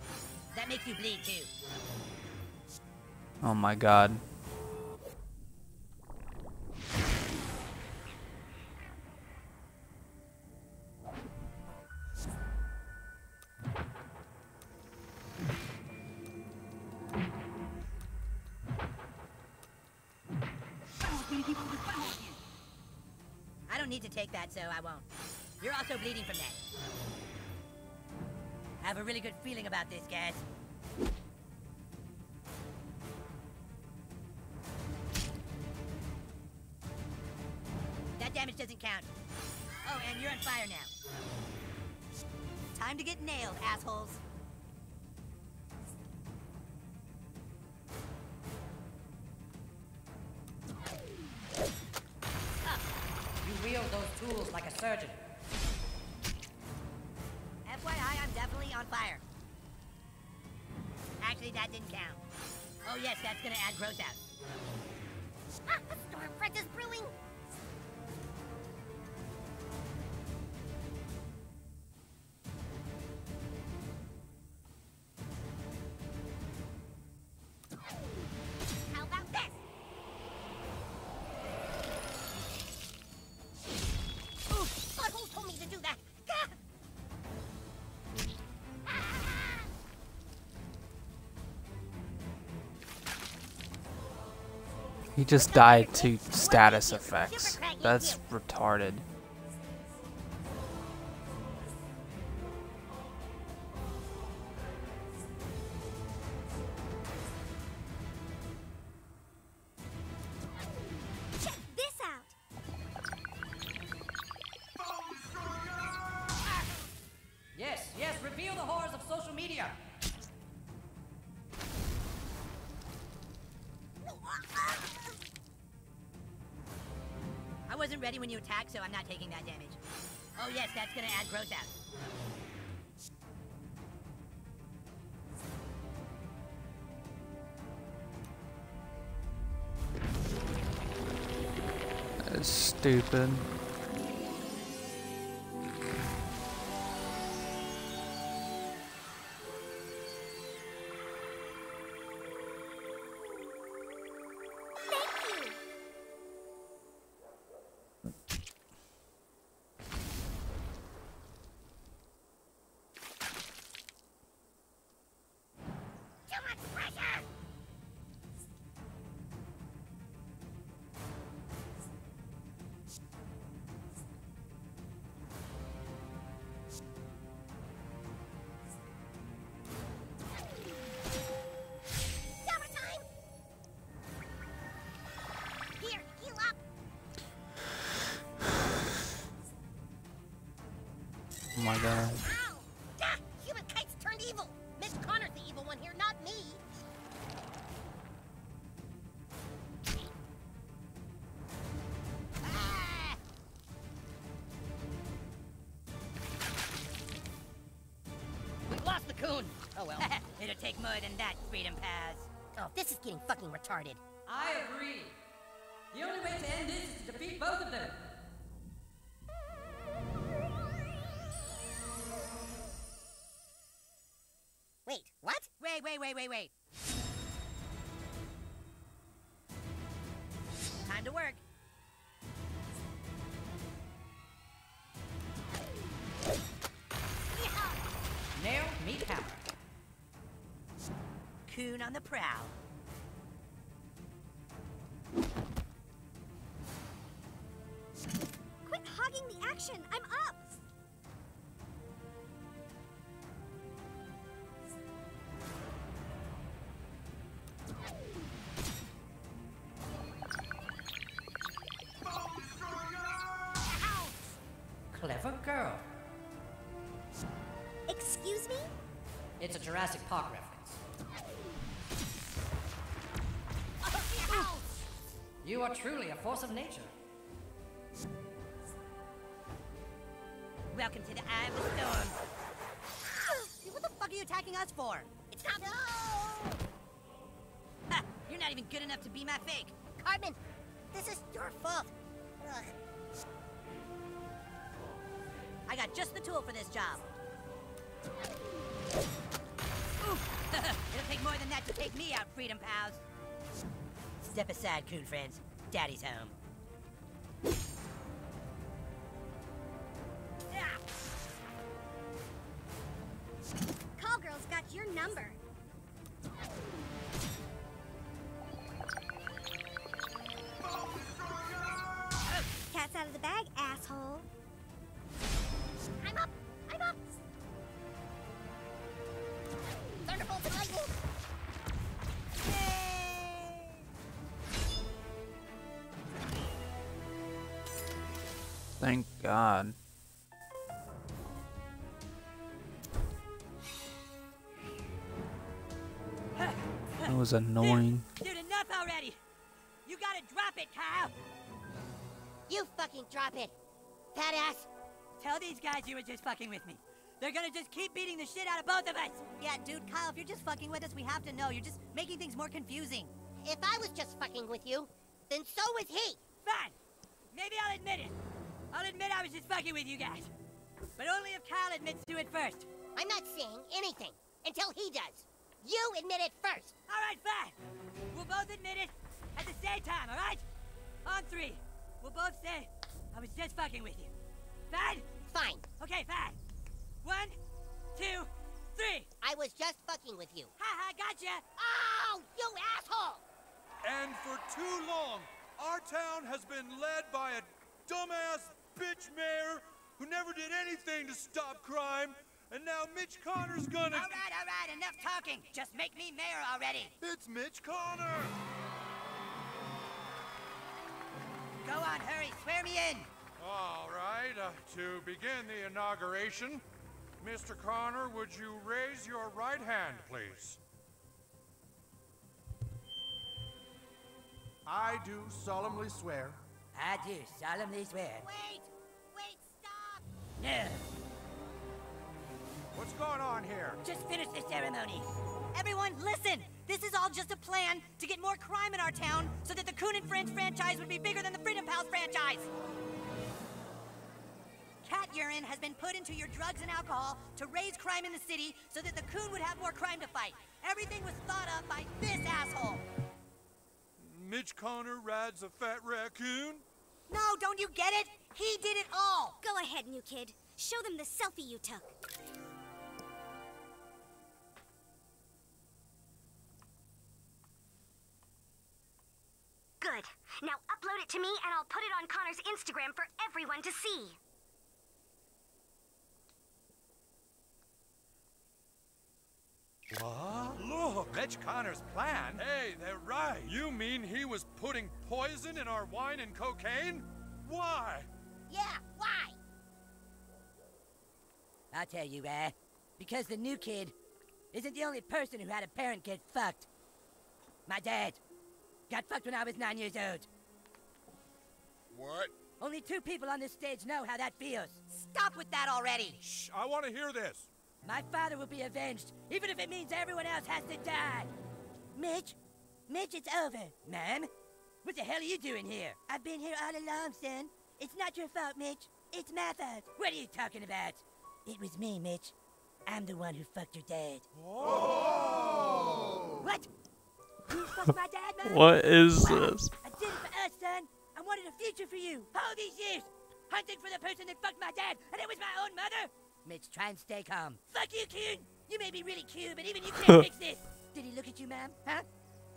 That makes you bleed, too. Oh my God. I don't need to take that, so I won't. You're also bleeding from that. I have a really good feeling about this, guys. That damage doesn't count. Oh, and you're on fire now. Time to get nailed, assholes. Those tools like a surgeon. F Y I, I'm definitely on fire. Actually, that didn't count. Oh yes, that's gonna add gross out. Ah, Stormfront is brewing. He just died to status effects. That's retarded. wasn't ready when you attacked, so I'm not taking that damage. Oh yes, that's gonna add gross out. That is stupid. Oh my god. Ah, human kites turned evil. Miss Connor's the evil one here, not me. Ah. We lost the coon. Oh well. It'll take more than that, Freedom Pass. Oh, this is getting fucking retarded. I agree. The only way to end this is to defeat both of them. Wait, wait, wait, wait. Time to work. Nail me power. Coon on the prowl. Quit hogging the action. I'm up. It's a Jurassic Park reference. Oh, you are truly a force of nature. Welcome to the eye of the storm. What the fuck are you attacking us for? It's not. No! Ha, you're not even good enough to be my fake. Carmen, this is your fault. Ugh. I got just the tool for this job. It'll take more than that to take me out, Freedom Pals. Step aside, coon friends. Daddy's home. Call girl's got your number. Cat's out of the bag, asshole. I'm up. I'm up. Thank God. That was annoying. Dude, dude, enough already. You gotta drop it, Kyle. You fucking drop it, fat ass. Tell these guys you were just fucking with me. They're gonna just keep beating the shit out of both of us! Yeah, dude, Kyle, if you're just fucking with us, we have to know. You're just making things more confusing. If I was just fucking with you, then so was he! Fine! Maybe I'll admit it. I'll admit I was just fucking with you guys. But only if Kyle admits to it first. I'm not saying anything until he does. You admit it first! Alright, fine! We'll both admit it at the same time, alright? On three, we'll both say, I was just fucking with you. Fine? Fine. Okay, fine. One, two, three. I was just fucking with you. Haha, gotcha. Oh, you asshole. And for too long, our town has been led by a dumbass bitch mayor who never did anything to stop crime. And now Mitch Connor's gonna... All right, all right, enough talking. Just make me mayor already. It's Mitch Connor. Go on, hurry, swear me in. All right, uh, to begin the inauguration, Mister Connor, would you raise your right hand, please? I do solemnly swear I do solemnly swear. Wait! Wait, stop! No! What's going on here? Just finish the ceremony. Everyone, listen! This is all just a plan to get more crime in our town so that the Coon and Friends franchise would be bigger than the Freedom Pals franchise! Cat urine has been put into your drugs and alcohol to raise crime in the city so that the Coon would have more crime to fight. Everything was thought up by this asshole! Mitch Connor rides a fat raccoon? No, don't you get it? He did it all! Go ahead, new kid. Show them the selfie you took. Good. Now upload it to me and I'll put it on Connor's Instagram for everyone to see. What? Look! Mitch Connor's plan? Hey, they're right! You mean he was putting poison in our wine and cocaine? Why? Yeah, why? I'll tell you why. Because the new kid isn't the only person who had a parent get fucked. My dad got fucked when I was nine years old. What? Only two people on this stage know how that feels. Stop with that already! Shh, I want to hear this. My father will be avenged, even if it means everyone else has to die! Mitch? Mitch, it's over. Ma'am? What the hell are you doing here? I've been here all along, son. It's not your fault, Mitch. It's my fault. What are you talking about? It was me, Mitch. I'm the one who fucked your dad. Whoa! What? You fucked my dad, Mom? What is this? I did it for us, son. I wanted a future for you. All these years, hunting for the person that fucked my dad, and it was my own mother? Mitch, try and stay calm. Fuck you, Coon! You may be really cute, but even you can't fix this! Did he look at you, ma'am? Huh?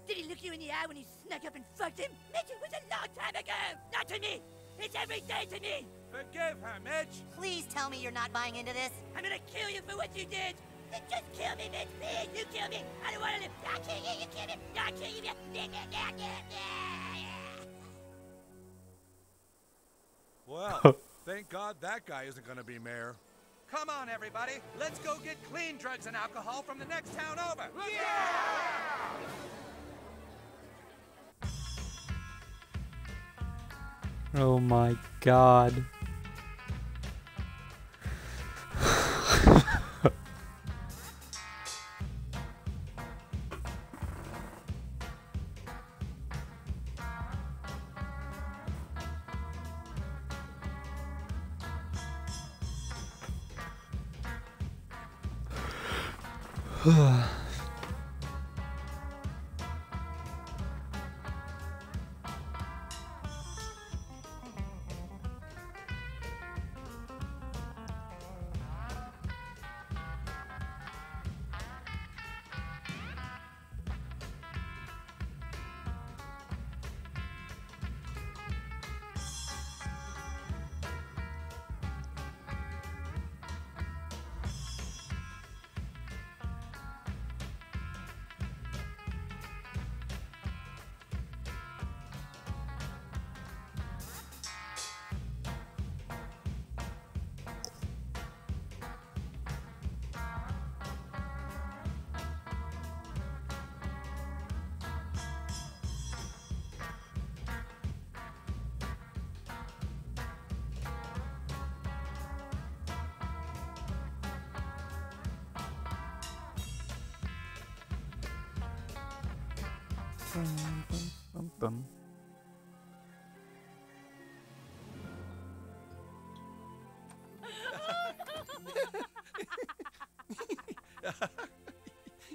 Did he look you in the eye when you snuck up and fucked him? Mitch, it was a long time ago! Not to me! It's every day to me! Forgive her, Mitch! Please tell me you're not buying into this. I'm gonna kill you for what you did! Then just kill me, Mitch, please! You kill me! I don't wanna live! I'll kill you, you kill me! I'll kill you! Yeah, yeah, yeah, yeah, yeah. Well, thank God that guy isn't gonna be mayor. Come on, everybody. Let's go get clean drugs and alcohol from the next town over. Yeah! Oh my God.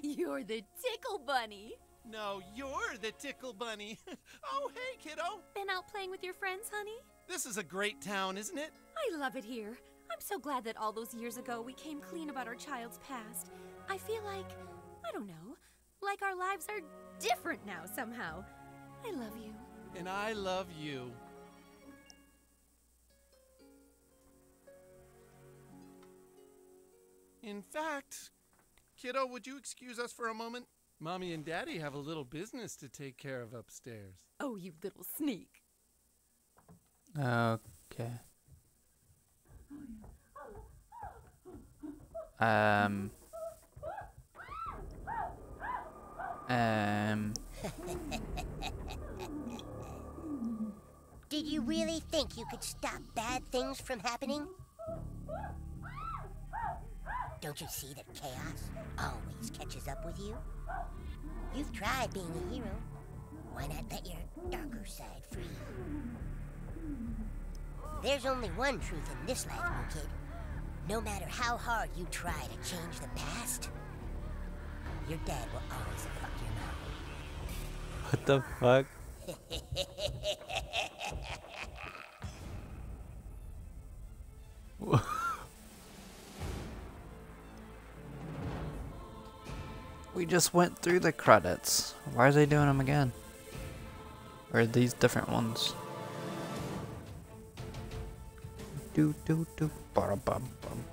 You're the tickle bunny. No, you're the tickle bunny. Oh, hey, kiddo. Been out playing with your friends, honey? This is a great town, isn't it? I love it here. I'm so glad that all those years ago we came clean about our child's past. I feel like, I don't know, like our lives are different now somehow. I love you. And I love you. In fact, kiddo, would you excuse us for a moment? Mommy and Daddy have a little business to take care of upstairs. Oh, you little sneak. Okay. Um. Um. Did you really think you could stop bad things from happening? Don't you see that chaos always catches up with you? You've tried being a hero. Why not let your darker side free? There's only one truth in this life, new kid. No matter how hard you try to change the past, your dad will always fuck your mouth. What the fuck? We just went through the credits. Why are they doing them again? Or are these different ones? Do do do bum bum bum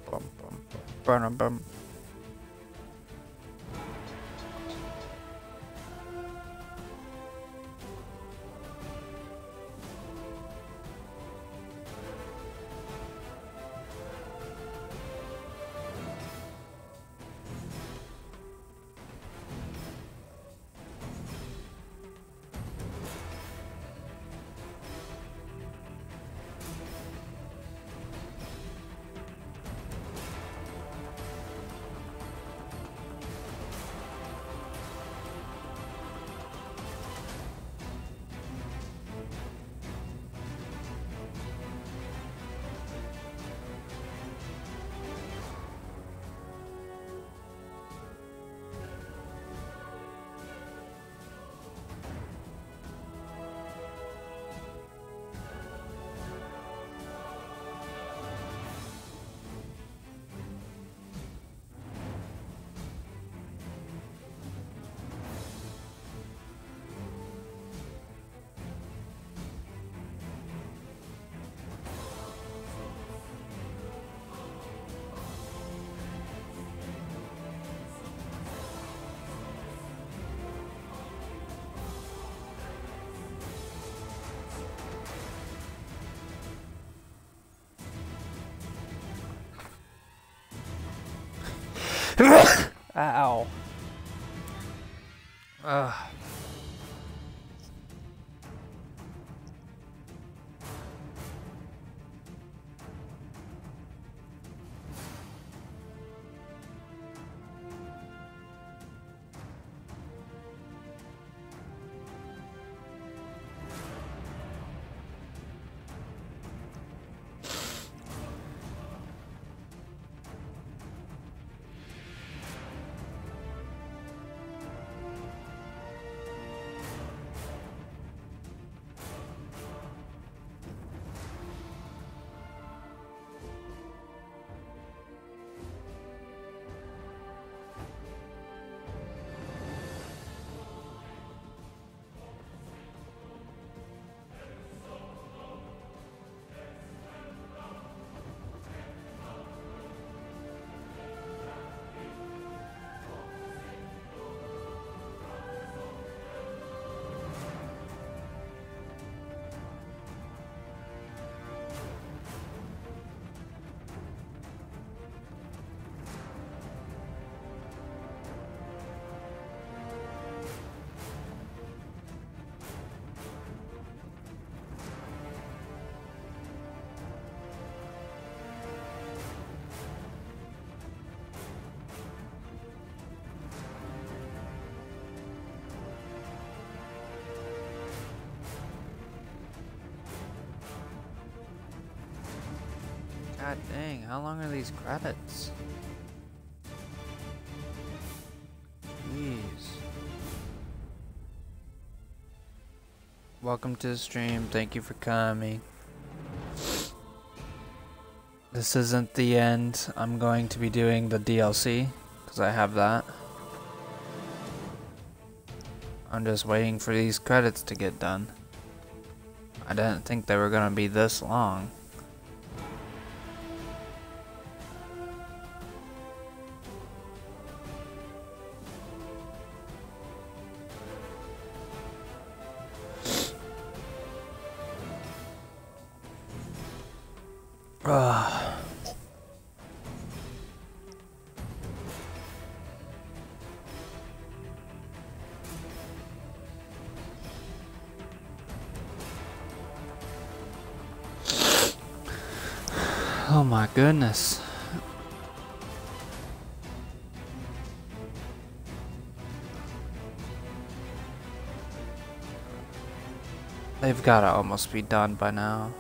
bum bum. Ow. Ugh. God dang, how long are these credits? Jeez. Welcome to the stream, thank you for coming. This isn't the end. I'm going to be doing the D L C, because I have that. I'm just waiting for these credits to get done. I didn't think they were going to be this long. Oh my goodness. They've gotta almost be done by now.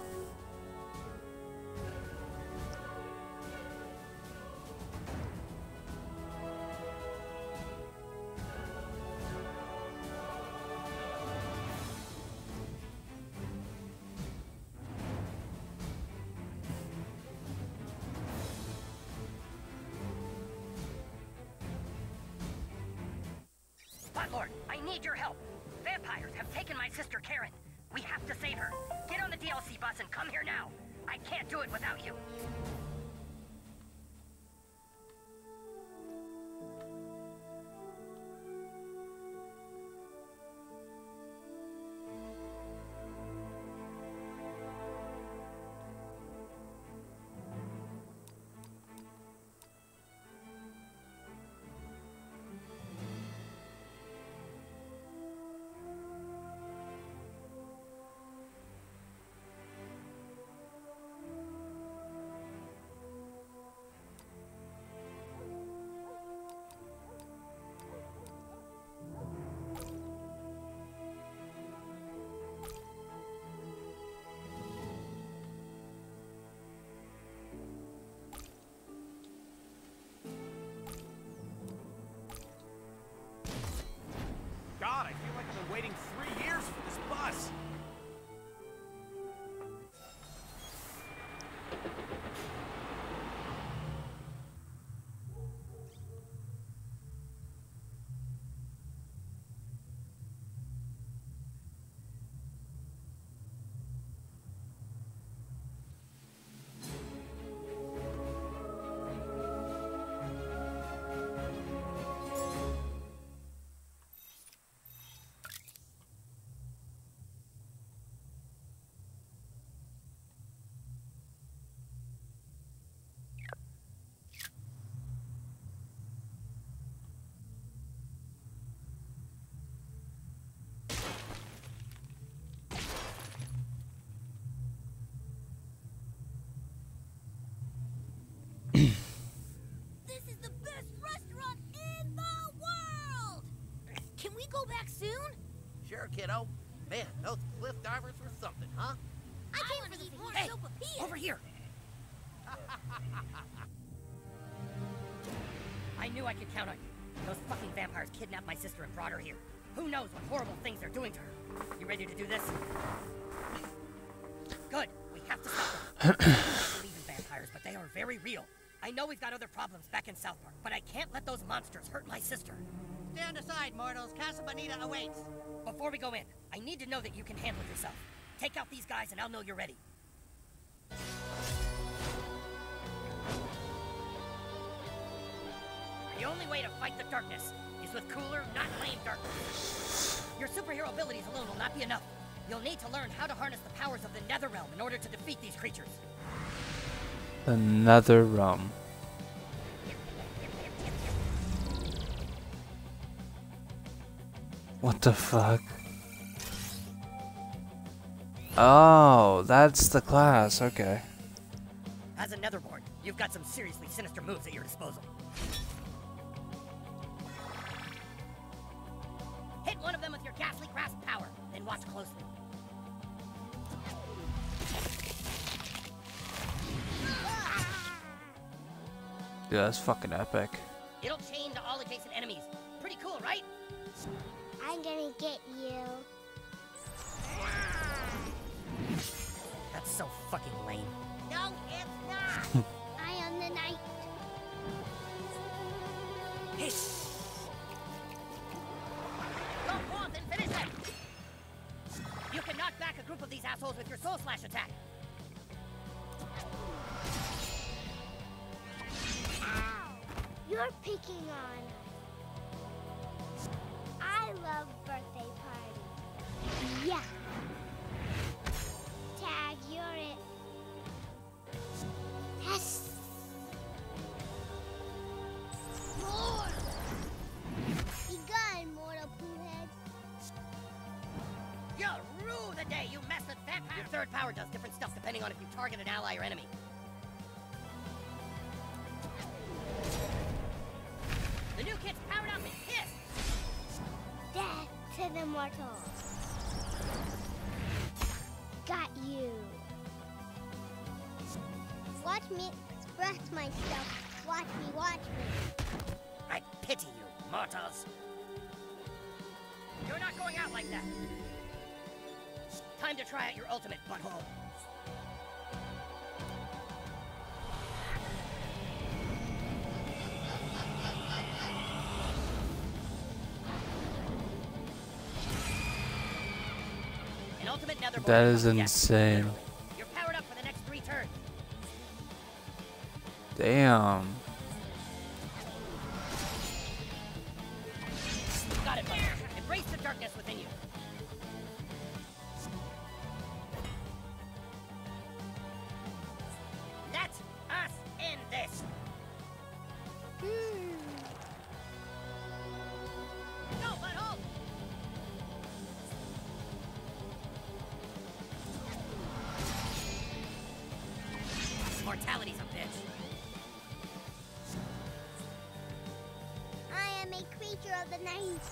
Lord, I need your help. Vampires have taken my sister Karen. We have to save her. Get on the D L C bus and come here now. I can't do it without you. Waiting three years for this bus. Can we go back soon? Sure, kiddo. Man, those cliff divers were something, huh? I came for the more sopapilla. Over here. I knew I could count on you. Those fucking vampires kidnapped my sister and brought her here. Who knows what horrible things they're doing to her? You ready to do this? Good. We have to stop them. I don't believe in vampires, but they are very real. I know we've got other problems back in South Park, but I can't let those monsters hurt my sister. Stand aside, mortals. Casa Bonita awaits. Before we go in, I need to know that you can handle yourself. Take out these guys and I'll know you're ready. The only way to fight the darkness is with cooler, not lame darkness. Your superhero abilities alone will not be enough. You'll need to learn how to harness the powers of the Netherrealm in order to defeat these creatures. The Netherrealm. What the fuck? Oh, that's the class, okay. As a Netherborn, you've got some seriously sinister moves at your disposal. Hit one of them with your ghastly grasp power, then watch closely. Dude, that's fucking epic. It'll chain to all adjacent enemies. Pretty cool, right? I'm gonna get you. That's so fucking lame. No, it's not. I am the knight. Hiss. Go forth and finish them. You can knock back a group of these assholes with your soul slash attack. Ow. You're picking on. I love birthday parties. Yeah. Tag, you're it. Yes. More. Be gone, mortal poophead. You'll rue the day you mess with vampire. Your third power does different stuff depending on if you target an ally or enemy. The new kid's powered up and pissed. Death to the mortal. Got you. Watch me express myself. Watch me, watch me. I pity you, mortals. You're not going out like that. Time to try out your ultimate, butthole. That is insane. You're powered up for the next three turns. Damn. Got it, buddy. Embrace the darkness within you. That's us in this. Go, butthole. Mortality's a bitch. I am a creature of the night.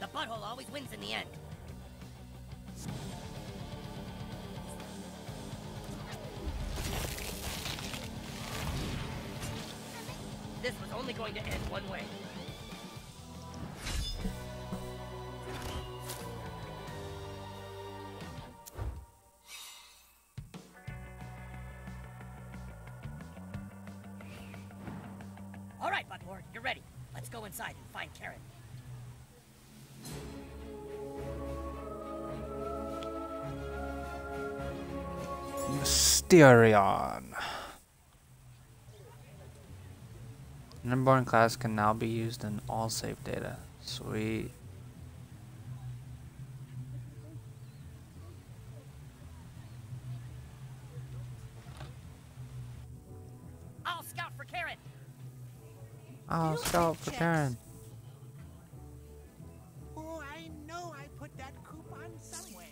The butthole always wins in the end. This was only going to end one way. All right, Bucklord, you're ready. Let's go inside and find Karen. Mysterion. Numberborn class can now be used in all save data. Sweet. I'll scout for Karen. I'll scout for Karen. Oh, I know I put that coupon somewhere.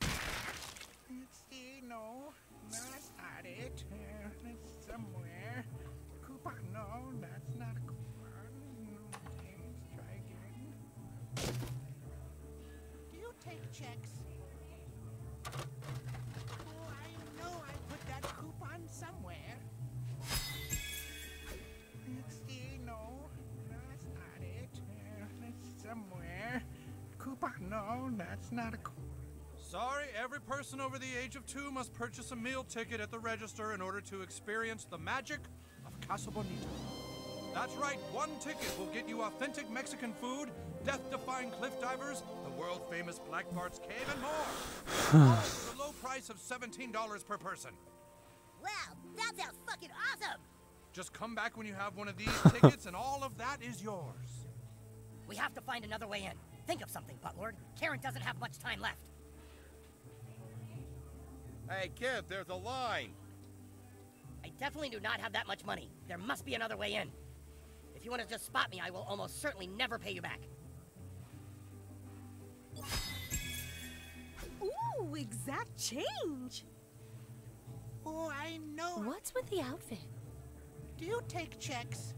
Let's see, no, not at it. Uh, it's somewhere. No, that's not a coupon. No, let's try again. Do you take checks? Oh, I know I put that coupon somewhere. Let's see, no, that's not it. That's somewhere. Coupon, no, that's not a coupon. Sorry, every person over the age of two must purchase a meal ticket at the register in order to experience the magic of Casa Bonita. That's right, one ticket will get you authentic Mexican food, death-defying cliff divers, the world-famous Black Bart's cave, and more. All for the low price of seventeen dollars per person. Wow, that sounds fucking awesome! Just come back when you have one of these tickets, and all of that is yours. We have to find another way in. Think of something, Butlord. Karen doesn't have much time left. Hey, kid, there's a line. I definitely do not have that much money. There must be another way in. If you want to just spot me, I will almost certainly never pay you back. Ooh, exact change. Oh, I know. What's with the outfit? Do you take checks?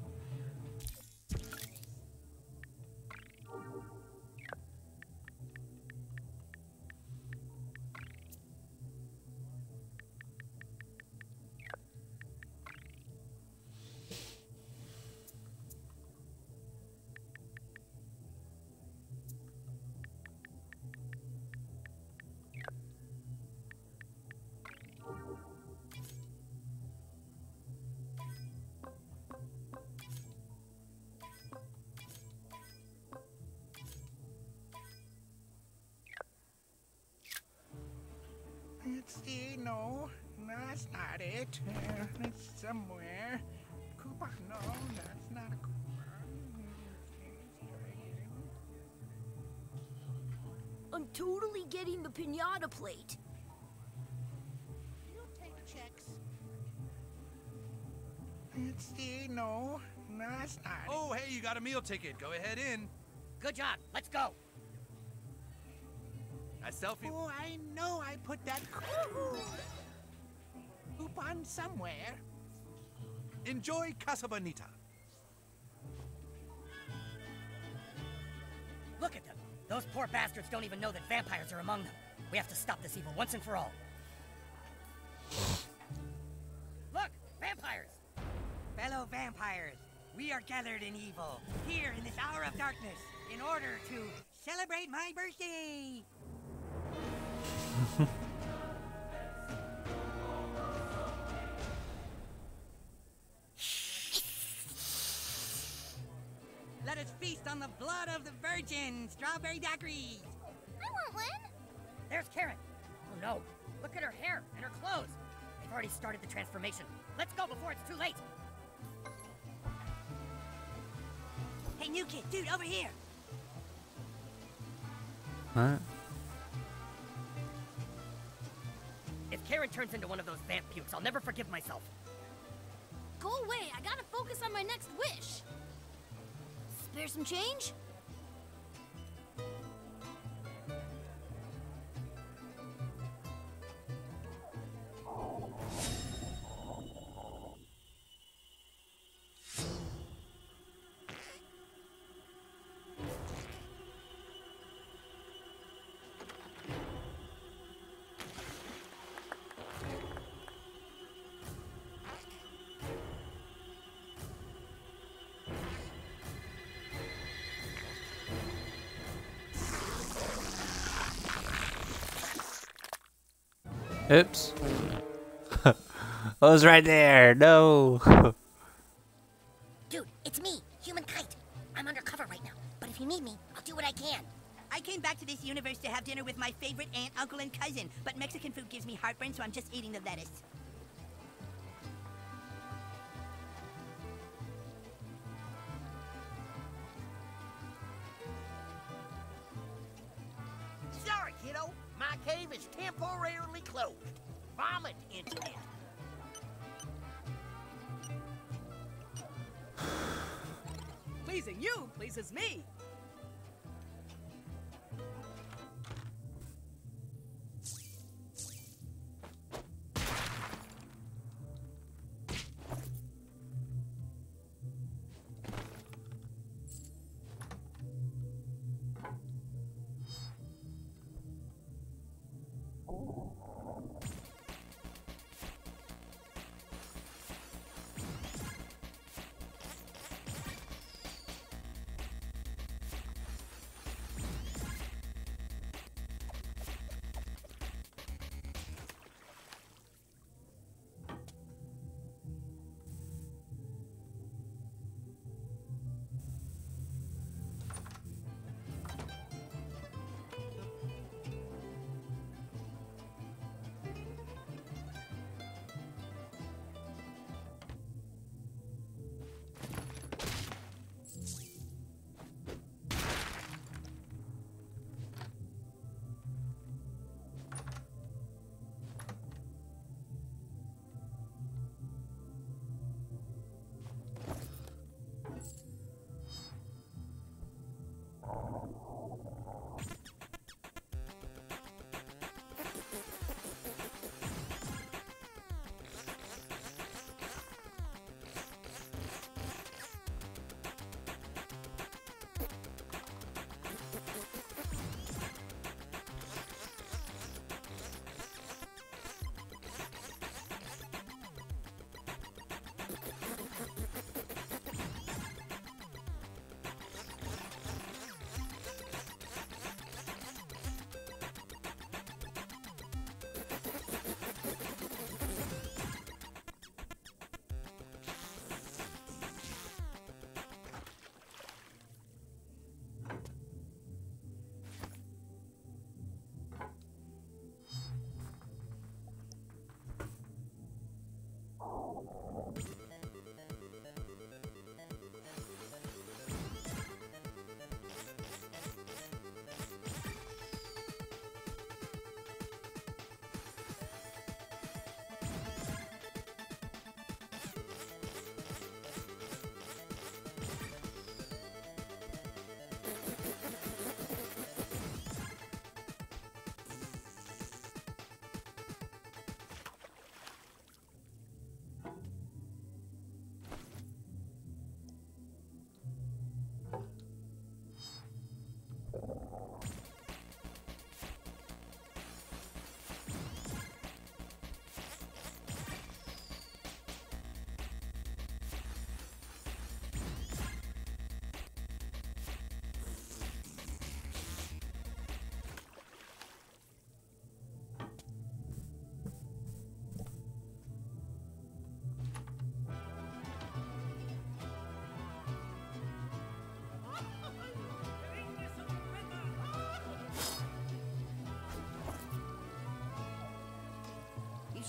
See, no, that's not it. Uh, it's somewhere. Coupon, no, that's not a coupon. I'm totally getting the piñata plate. You take checks. Let's see, no, that's not it. Oh, hey, you got a meal ticket. Go ahead in. Good job. Let's go. A selfie. Oh, I know I put that coupon somewhere. enjoy Casa Bonita. Look at them. Those poor bastards don't even know that vampires are among them. We have to stop this evil once and for all. Look, vampires! Fellow vampires, we are gathered in evil, here in this hour of darkness, in order to celebrate my birthday! Let us feast on the blood of the Virgin, Strawberry Daiquiri! I want one! There's Karen! Oh no, look at her hair and her clothes! They've already started the transformation. Let's go before it's too late! Hey, new kid, dude, over here! Huh? If Karen turns into one of those vamp pukes, I'll never forgive myself. Go away, I gotta focus on my next wish! Spare some change? Oops. I was right there. No. Dude, it's me, Human Kite. I'm undercover right now, but if you need me, I'll do what I can. I came back to this universe to have dinner with my favorite aunt, uncle, and cousin, but Mexican food gives me heartburn, so I'm just eating the lettuce. Sorry, kiddo. My cave is temporarily closed. Vomit incident. Pleasing you pleases me.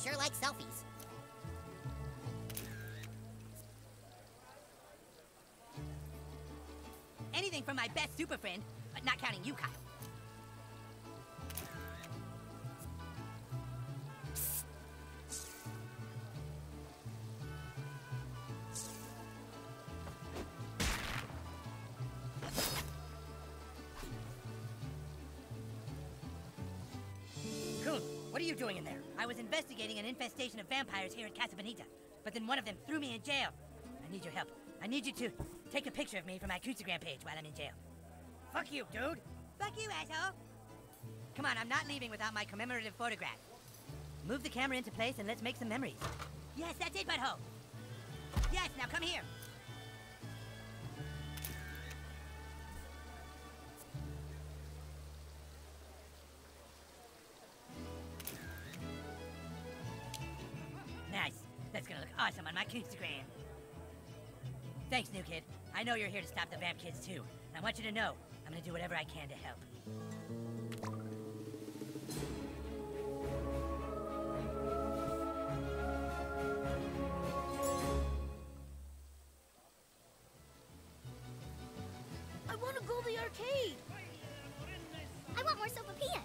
sure like selfies. Anything from my best super friend, but not counting you, Kyle. What are you doing in there? I was investigating an infestation of vampires here in Casa Bonita, but then one of them threw me in jail. I need your help. I need you to take a picture of me for my Instagram page while I'm in jail. Fuck you, dude. Fuck you, asshole. Come on, I'm not leaving without my commemorative photograph. Move the camera into place and let's make some memories. Yes, that's it, butthole. Yes, now come here. That's gonna look awesome on my Instagram. Thanks, new kid. I know you're here to stop the vamp kids, too. And I want you to know, I'm gonna do whatever I can to help. I want to go to the arcade! I want more sopapillas!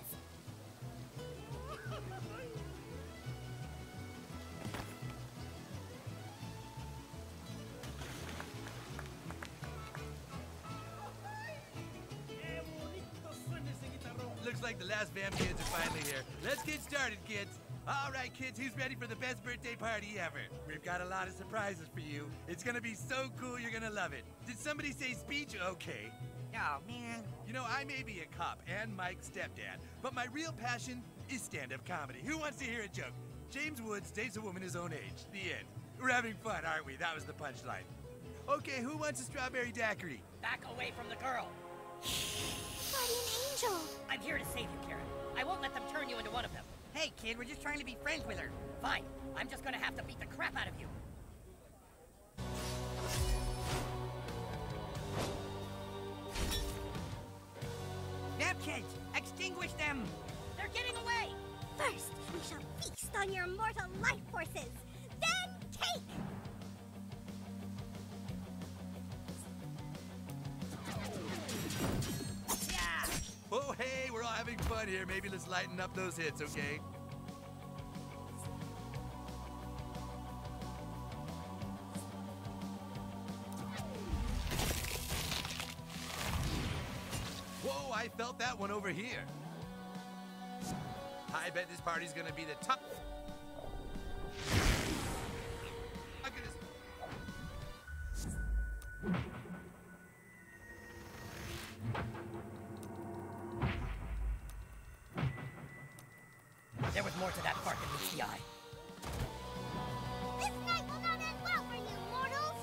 Looks like the last vamp kids are finally here. Let's get started, kids. All right, kids, who's ready for the best birthday party ever? We've got a lot of surprises for you. It's gonna be so cool, you're gonna love it. Did somebody say speech? Okay. Oh, man. You know, I may be a cop and Mike's stepdad, but my real passion is stand-up comedy. Who wants to hear a joke? James Woods dates a woman his own age. The end. We're having fun, aren't we? That was the punchline. Okay, who wants a strawberry daiquiri? Back away from the girl. Angel. I'm here to save you, Karen. I won't let them turn you into one of them. Hey, kid, we're just trying to be friends with her. Fine. I'm just gonna have to beat the crap out of you. Vamp kids, extinguish them! They're getting away! First, we shall feast on your immortal life forces. Then take! Oh, hey, we're all having fun here. Maybe let's lighten up those hits, okay? Whoa, I felt that one over here. I bet this party's gonna be the top. I'm gonna... There was more to that park than meets the eye. This night will not end well for you, mortals!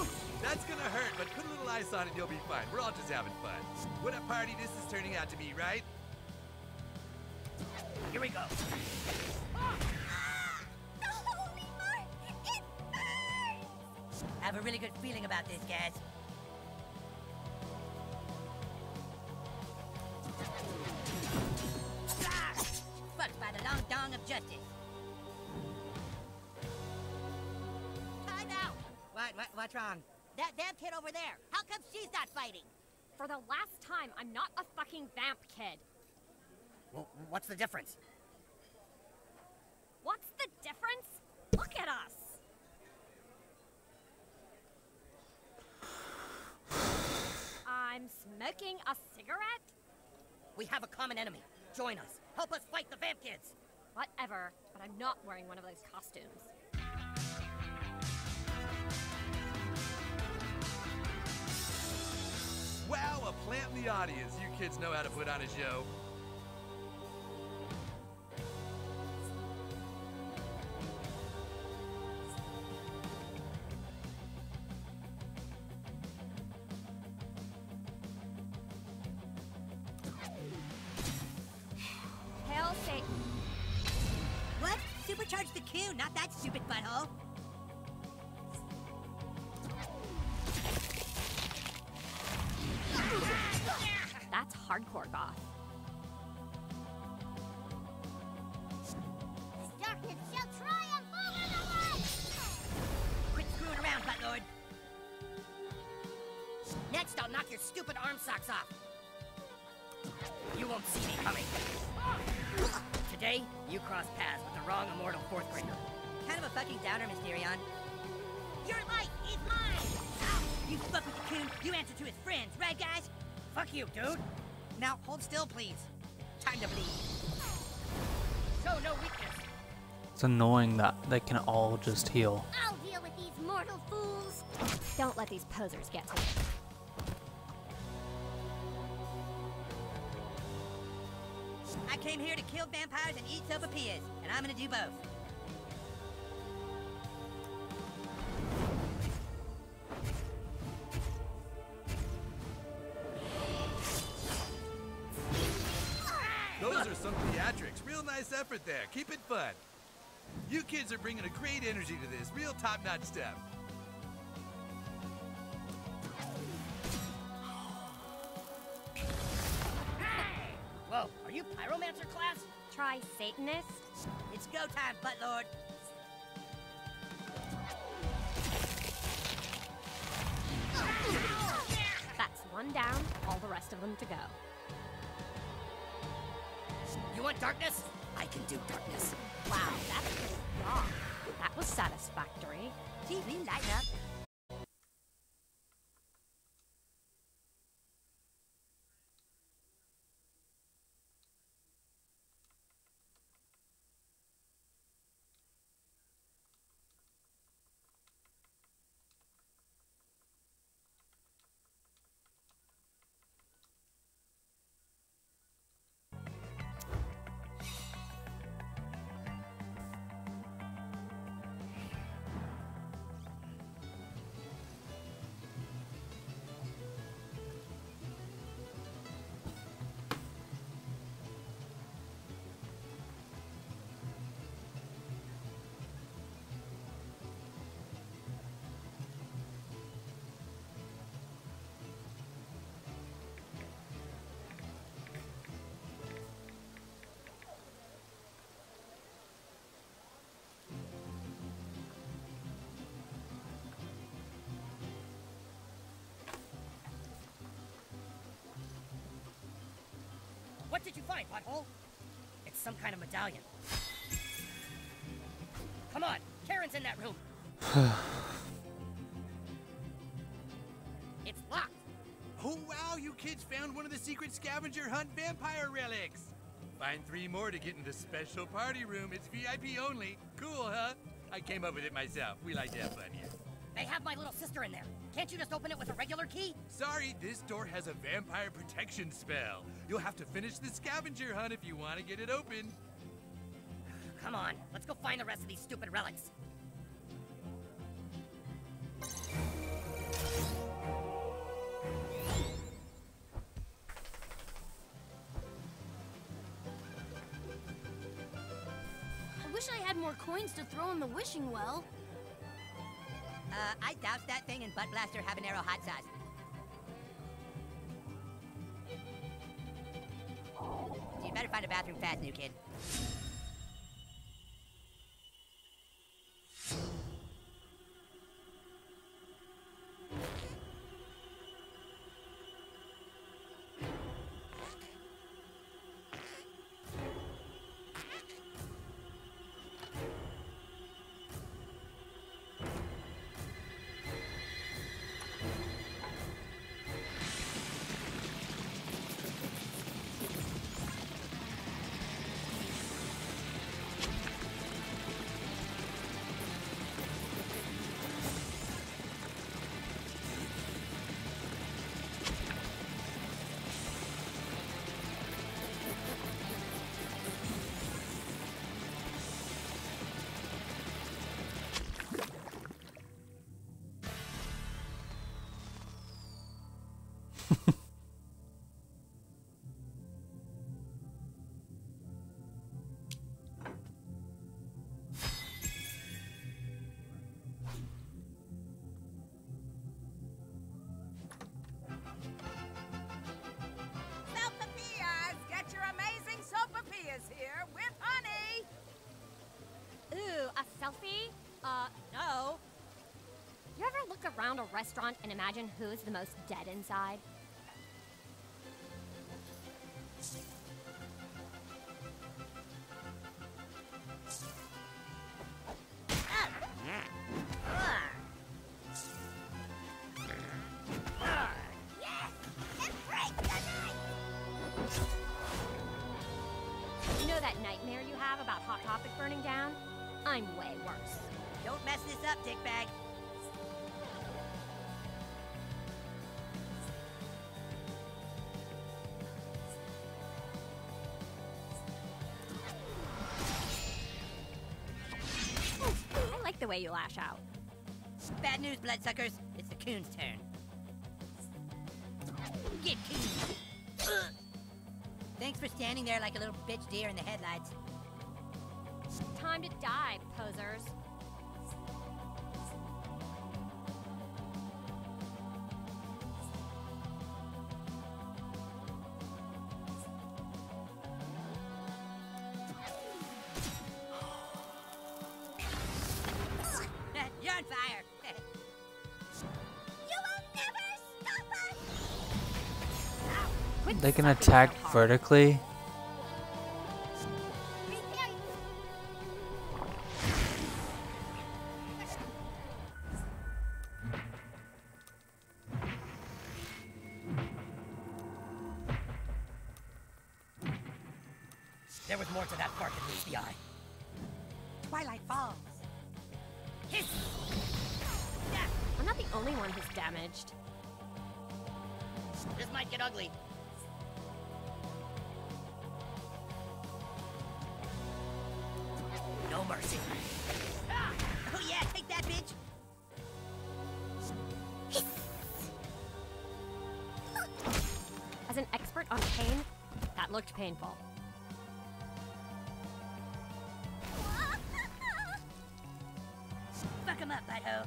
Oof, that's gonna hurt, but put a little ice on it, you'll be fine. We're all just having fun. What a party this is turning out to be, right? Here we go. Ah! Ah! The holy mark! It burns! I have a really good feeling about this, guys. Of justice. Time out! What, what, what's wrong? That vamp kid over there. How come she's not fighting? For the last time, I'm not a fucking vamp kid. Well, what's the difference? What's the difference? Look at us! I'm smoking a cigarette? We have a common enemy. Join us. Help us fight the vamp kids! Whatever, but I'm not wearing one of those costumes. Wow, a plant in the audience. You kids know how to put on a show. Supercharge the queue, not that stupid butthole. That's hardcore goth. Next, I'll knock your stupid arm socks off. You won't see me coming. Today, you crossed paths with the wrong immortal fourth grader. Kind of a fucking downer, Mysterion. Your life is mine! Ow! You fuck with the coon, you answer to his friends, right guys? Fuck you, dude. Now, hold still, please. Time to bleed. Show no weakness. It's annoying that they can all just heal. I'll deal with these mortal fools. Don't let these posers get to me. I came here to kill vampires and eat sopapillas, and I'm gonna do both. Those are some theatrics. Real nice effort there. Keep it fun. You kids are bringing a great energy to this. Real top-notch stuff. Whoa, are you pyromancer class? Try Satanist. It's go time, buttlord. That's one down, all the rest of them to go. You want darkness? I can do darkness. Wow, that's pretty strong. That was satisfactory. T V, light up. What did you find, Pothole? It's some kind of medallion. Come on, Karen's in that room. It's locked. Oh wow, you kids found one of the secret scavenger hunt vampire relics. Find three more to get into the special party room. It's V I P only. Cool, huh? I came up with it myself. We like to have fun here. They have my little sister in there. Can't you just open it with a regular key? Sorry, this door has a vampire protection spell. You'll have to finish the scavenger hunt if you want to get it open. Come on, let's go find the rest of these stupid relics. I wish I had more coins to throw in the wishing well. Uh, I doused that thing in Butt Blaster Habanero Hot Sauce. So you better find a bathroom fast, new kid. restaurant and imagine who's the most dead inside? The way you lash out. Bad news, bloodsuckers. It's the coon's turn. Get coon. Thanks for standing there like a little bitch deer in the headlights. Time to die, posers. They can attack vertically. There was more to that park than meets the eye. Twilight Falls. Hiss. I'm not the only one who's damaged. This might get ugly. Painful. Fuck him up, butthole.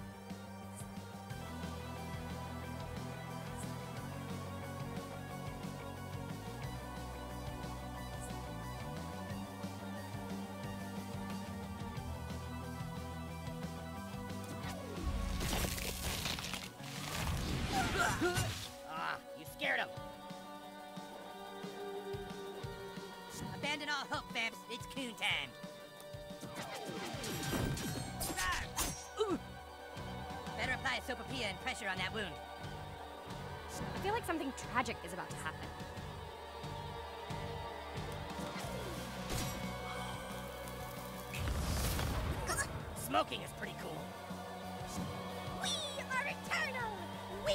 On that wound. I feel like something tragic is about to happen. Smoking is pretty cool. We are eternal! We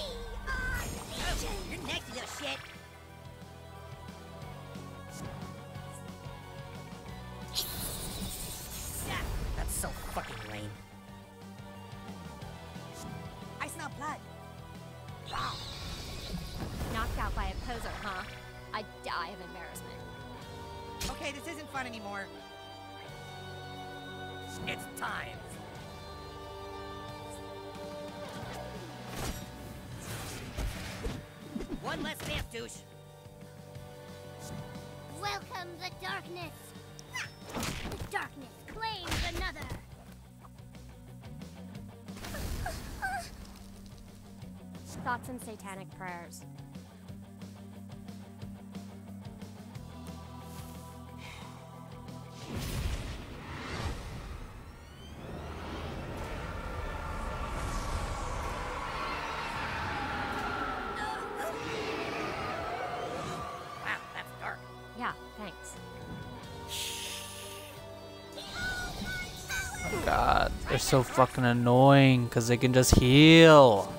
are ancient! Oh, you're next, you little shit! That's so fucking lame. Blood. Wow. Knocked out by a poser, huh? I'd die of embarrassment. Okay, this isn't fun anymore. It's time. One less vamp douche. Welcome the darkness. The darkness claims another. Thoughts and satanic prayers. Wow, that's dark. Yeah, thanks. Oh God, they're so fucking annoying because they can just heal.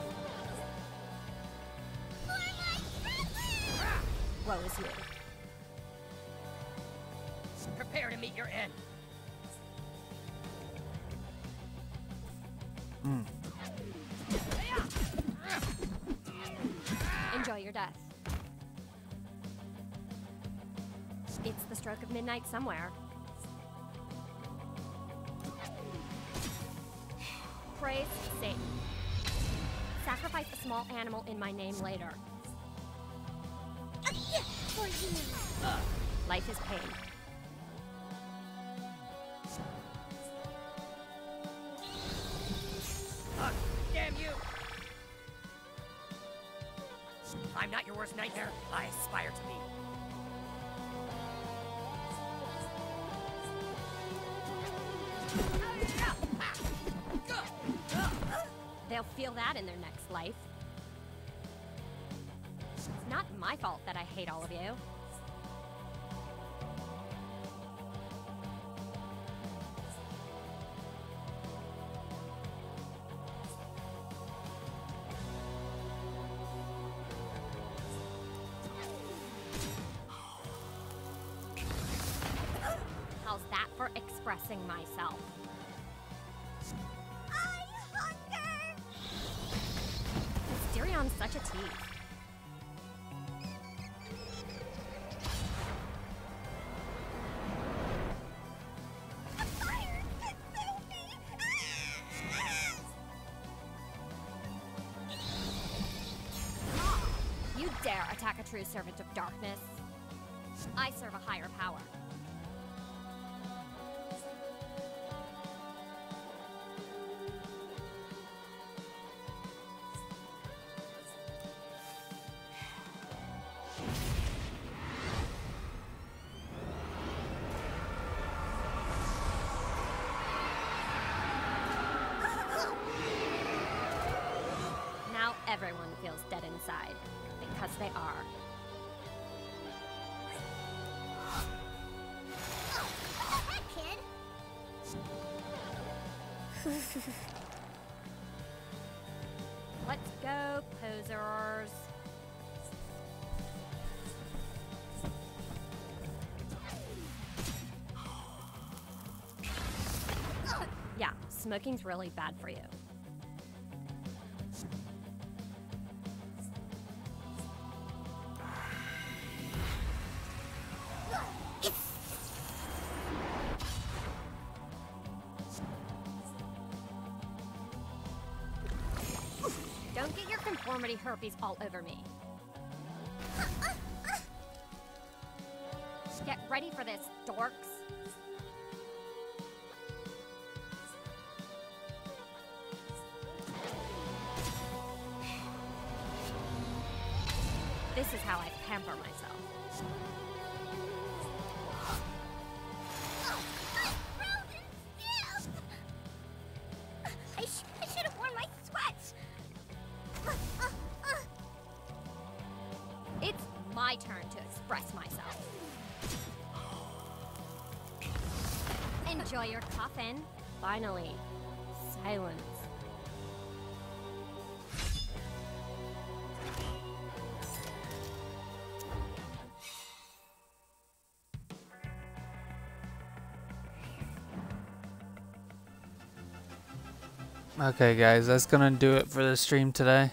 Somewhere. Praise Satan. Sacrifice a small animal in my name later. A gift for you. Uh, Life is pain. Fuck, damn you. worst nightmare I aspire to be. They'll feel that in their next life. It's not my fault that I hate all of you. How's that for expressing myself? On such a tease. You dare attack a true servant of darkness? I serve a higher power. Everyone feels dead inside, because they are. Oh, what the heck, kid? Let's go, posers. Yeah, smoking's really bad for you. Don't get your conformity herpes all over me. Get ready for this, dorks. This is how I pamper myself. My turn to express myself. Enjoy your coffin. Finally, silence. Okay, guys, that's gonna do it for the stream today.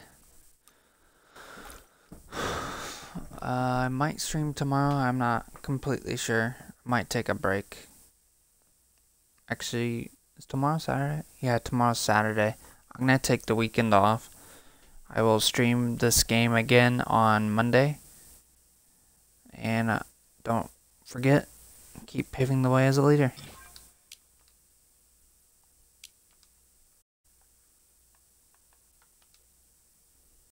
Uh, I might stream tomorrow, I'm not completely sure. Might take a break. Actually, is tomorrow Saturday? Yeah, tomorrow's Saturday. I'm gonna take the weekend off. I will stream this game again on Monday. And uh, don't forget, keep paving the way as a leader.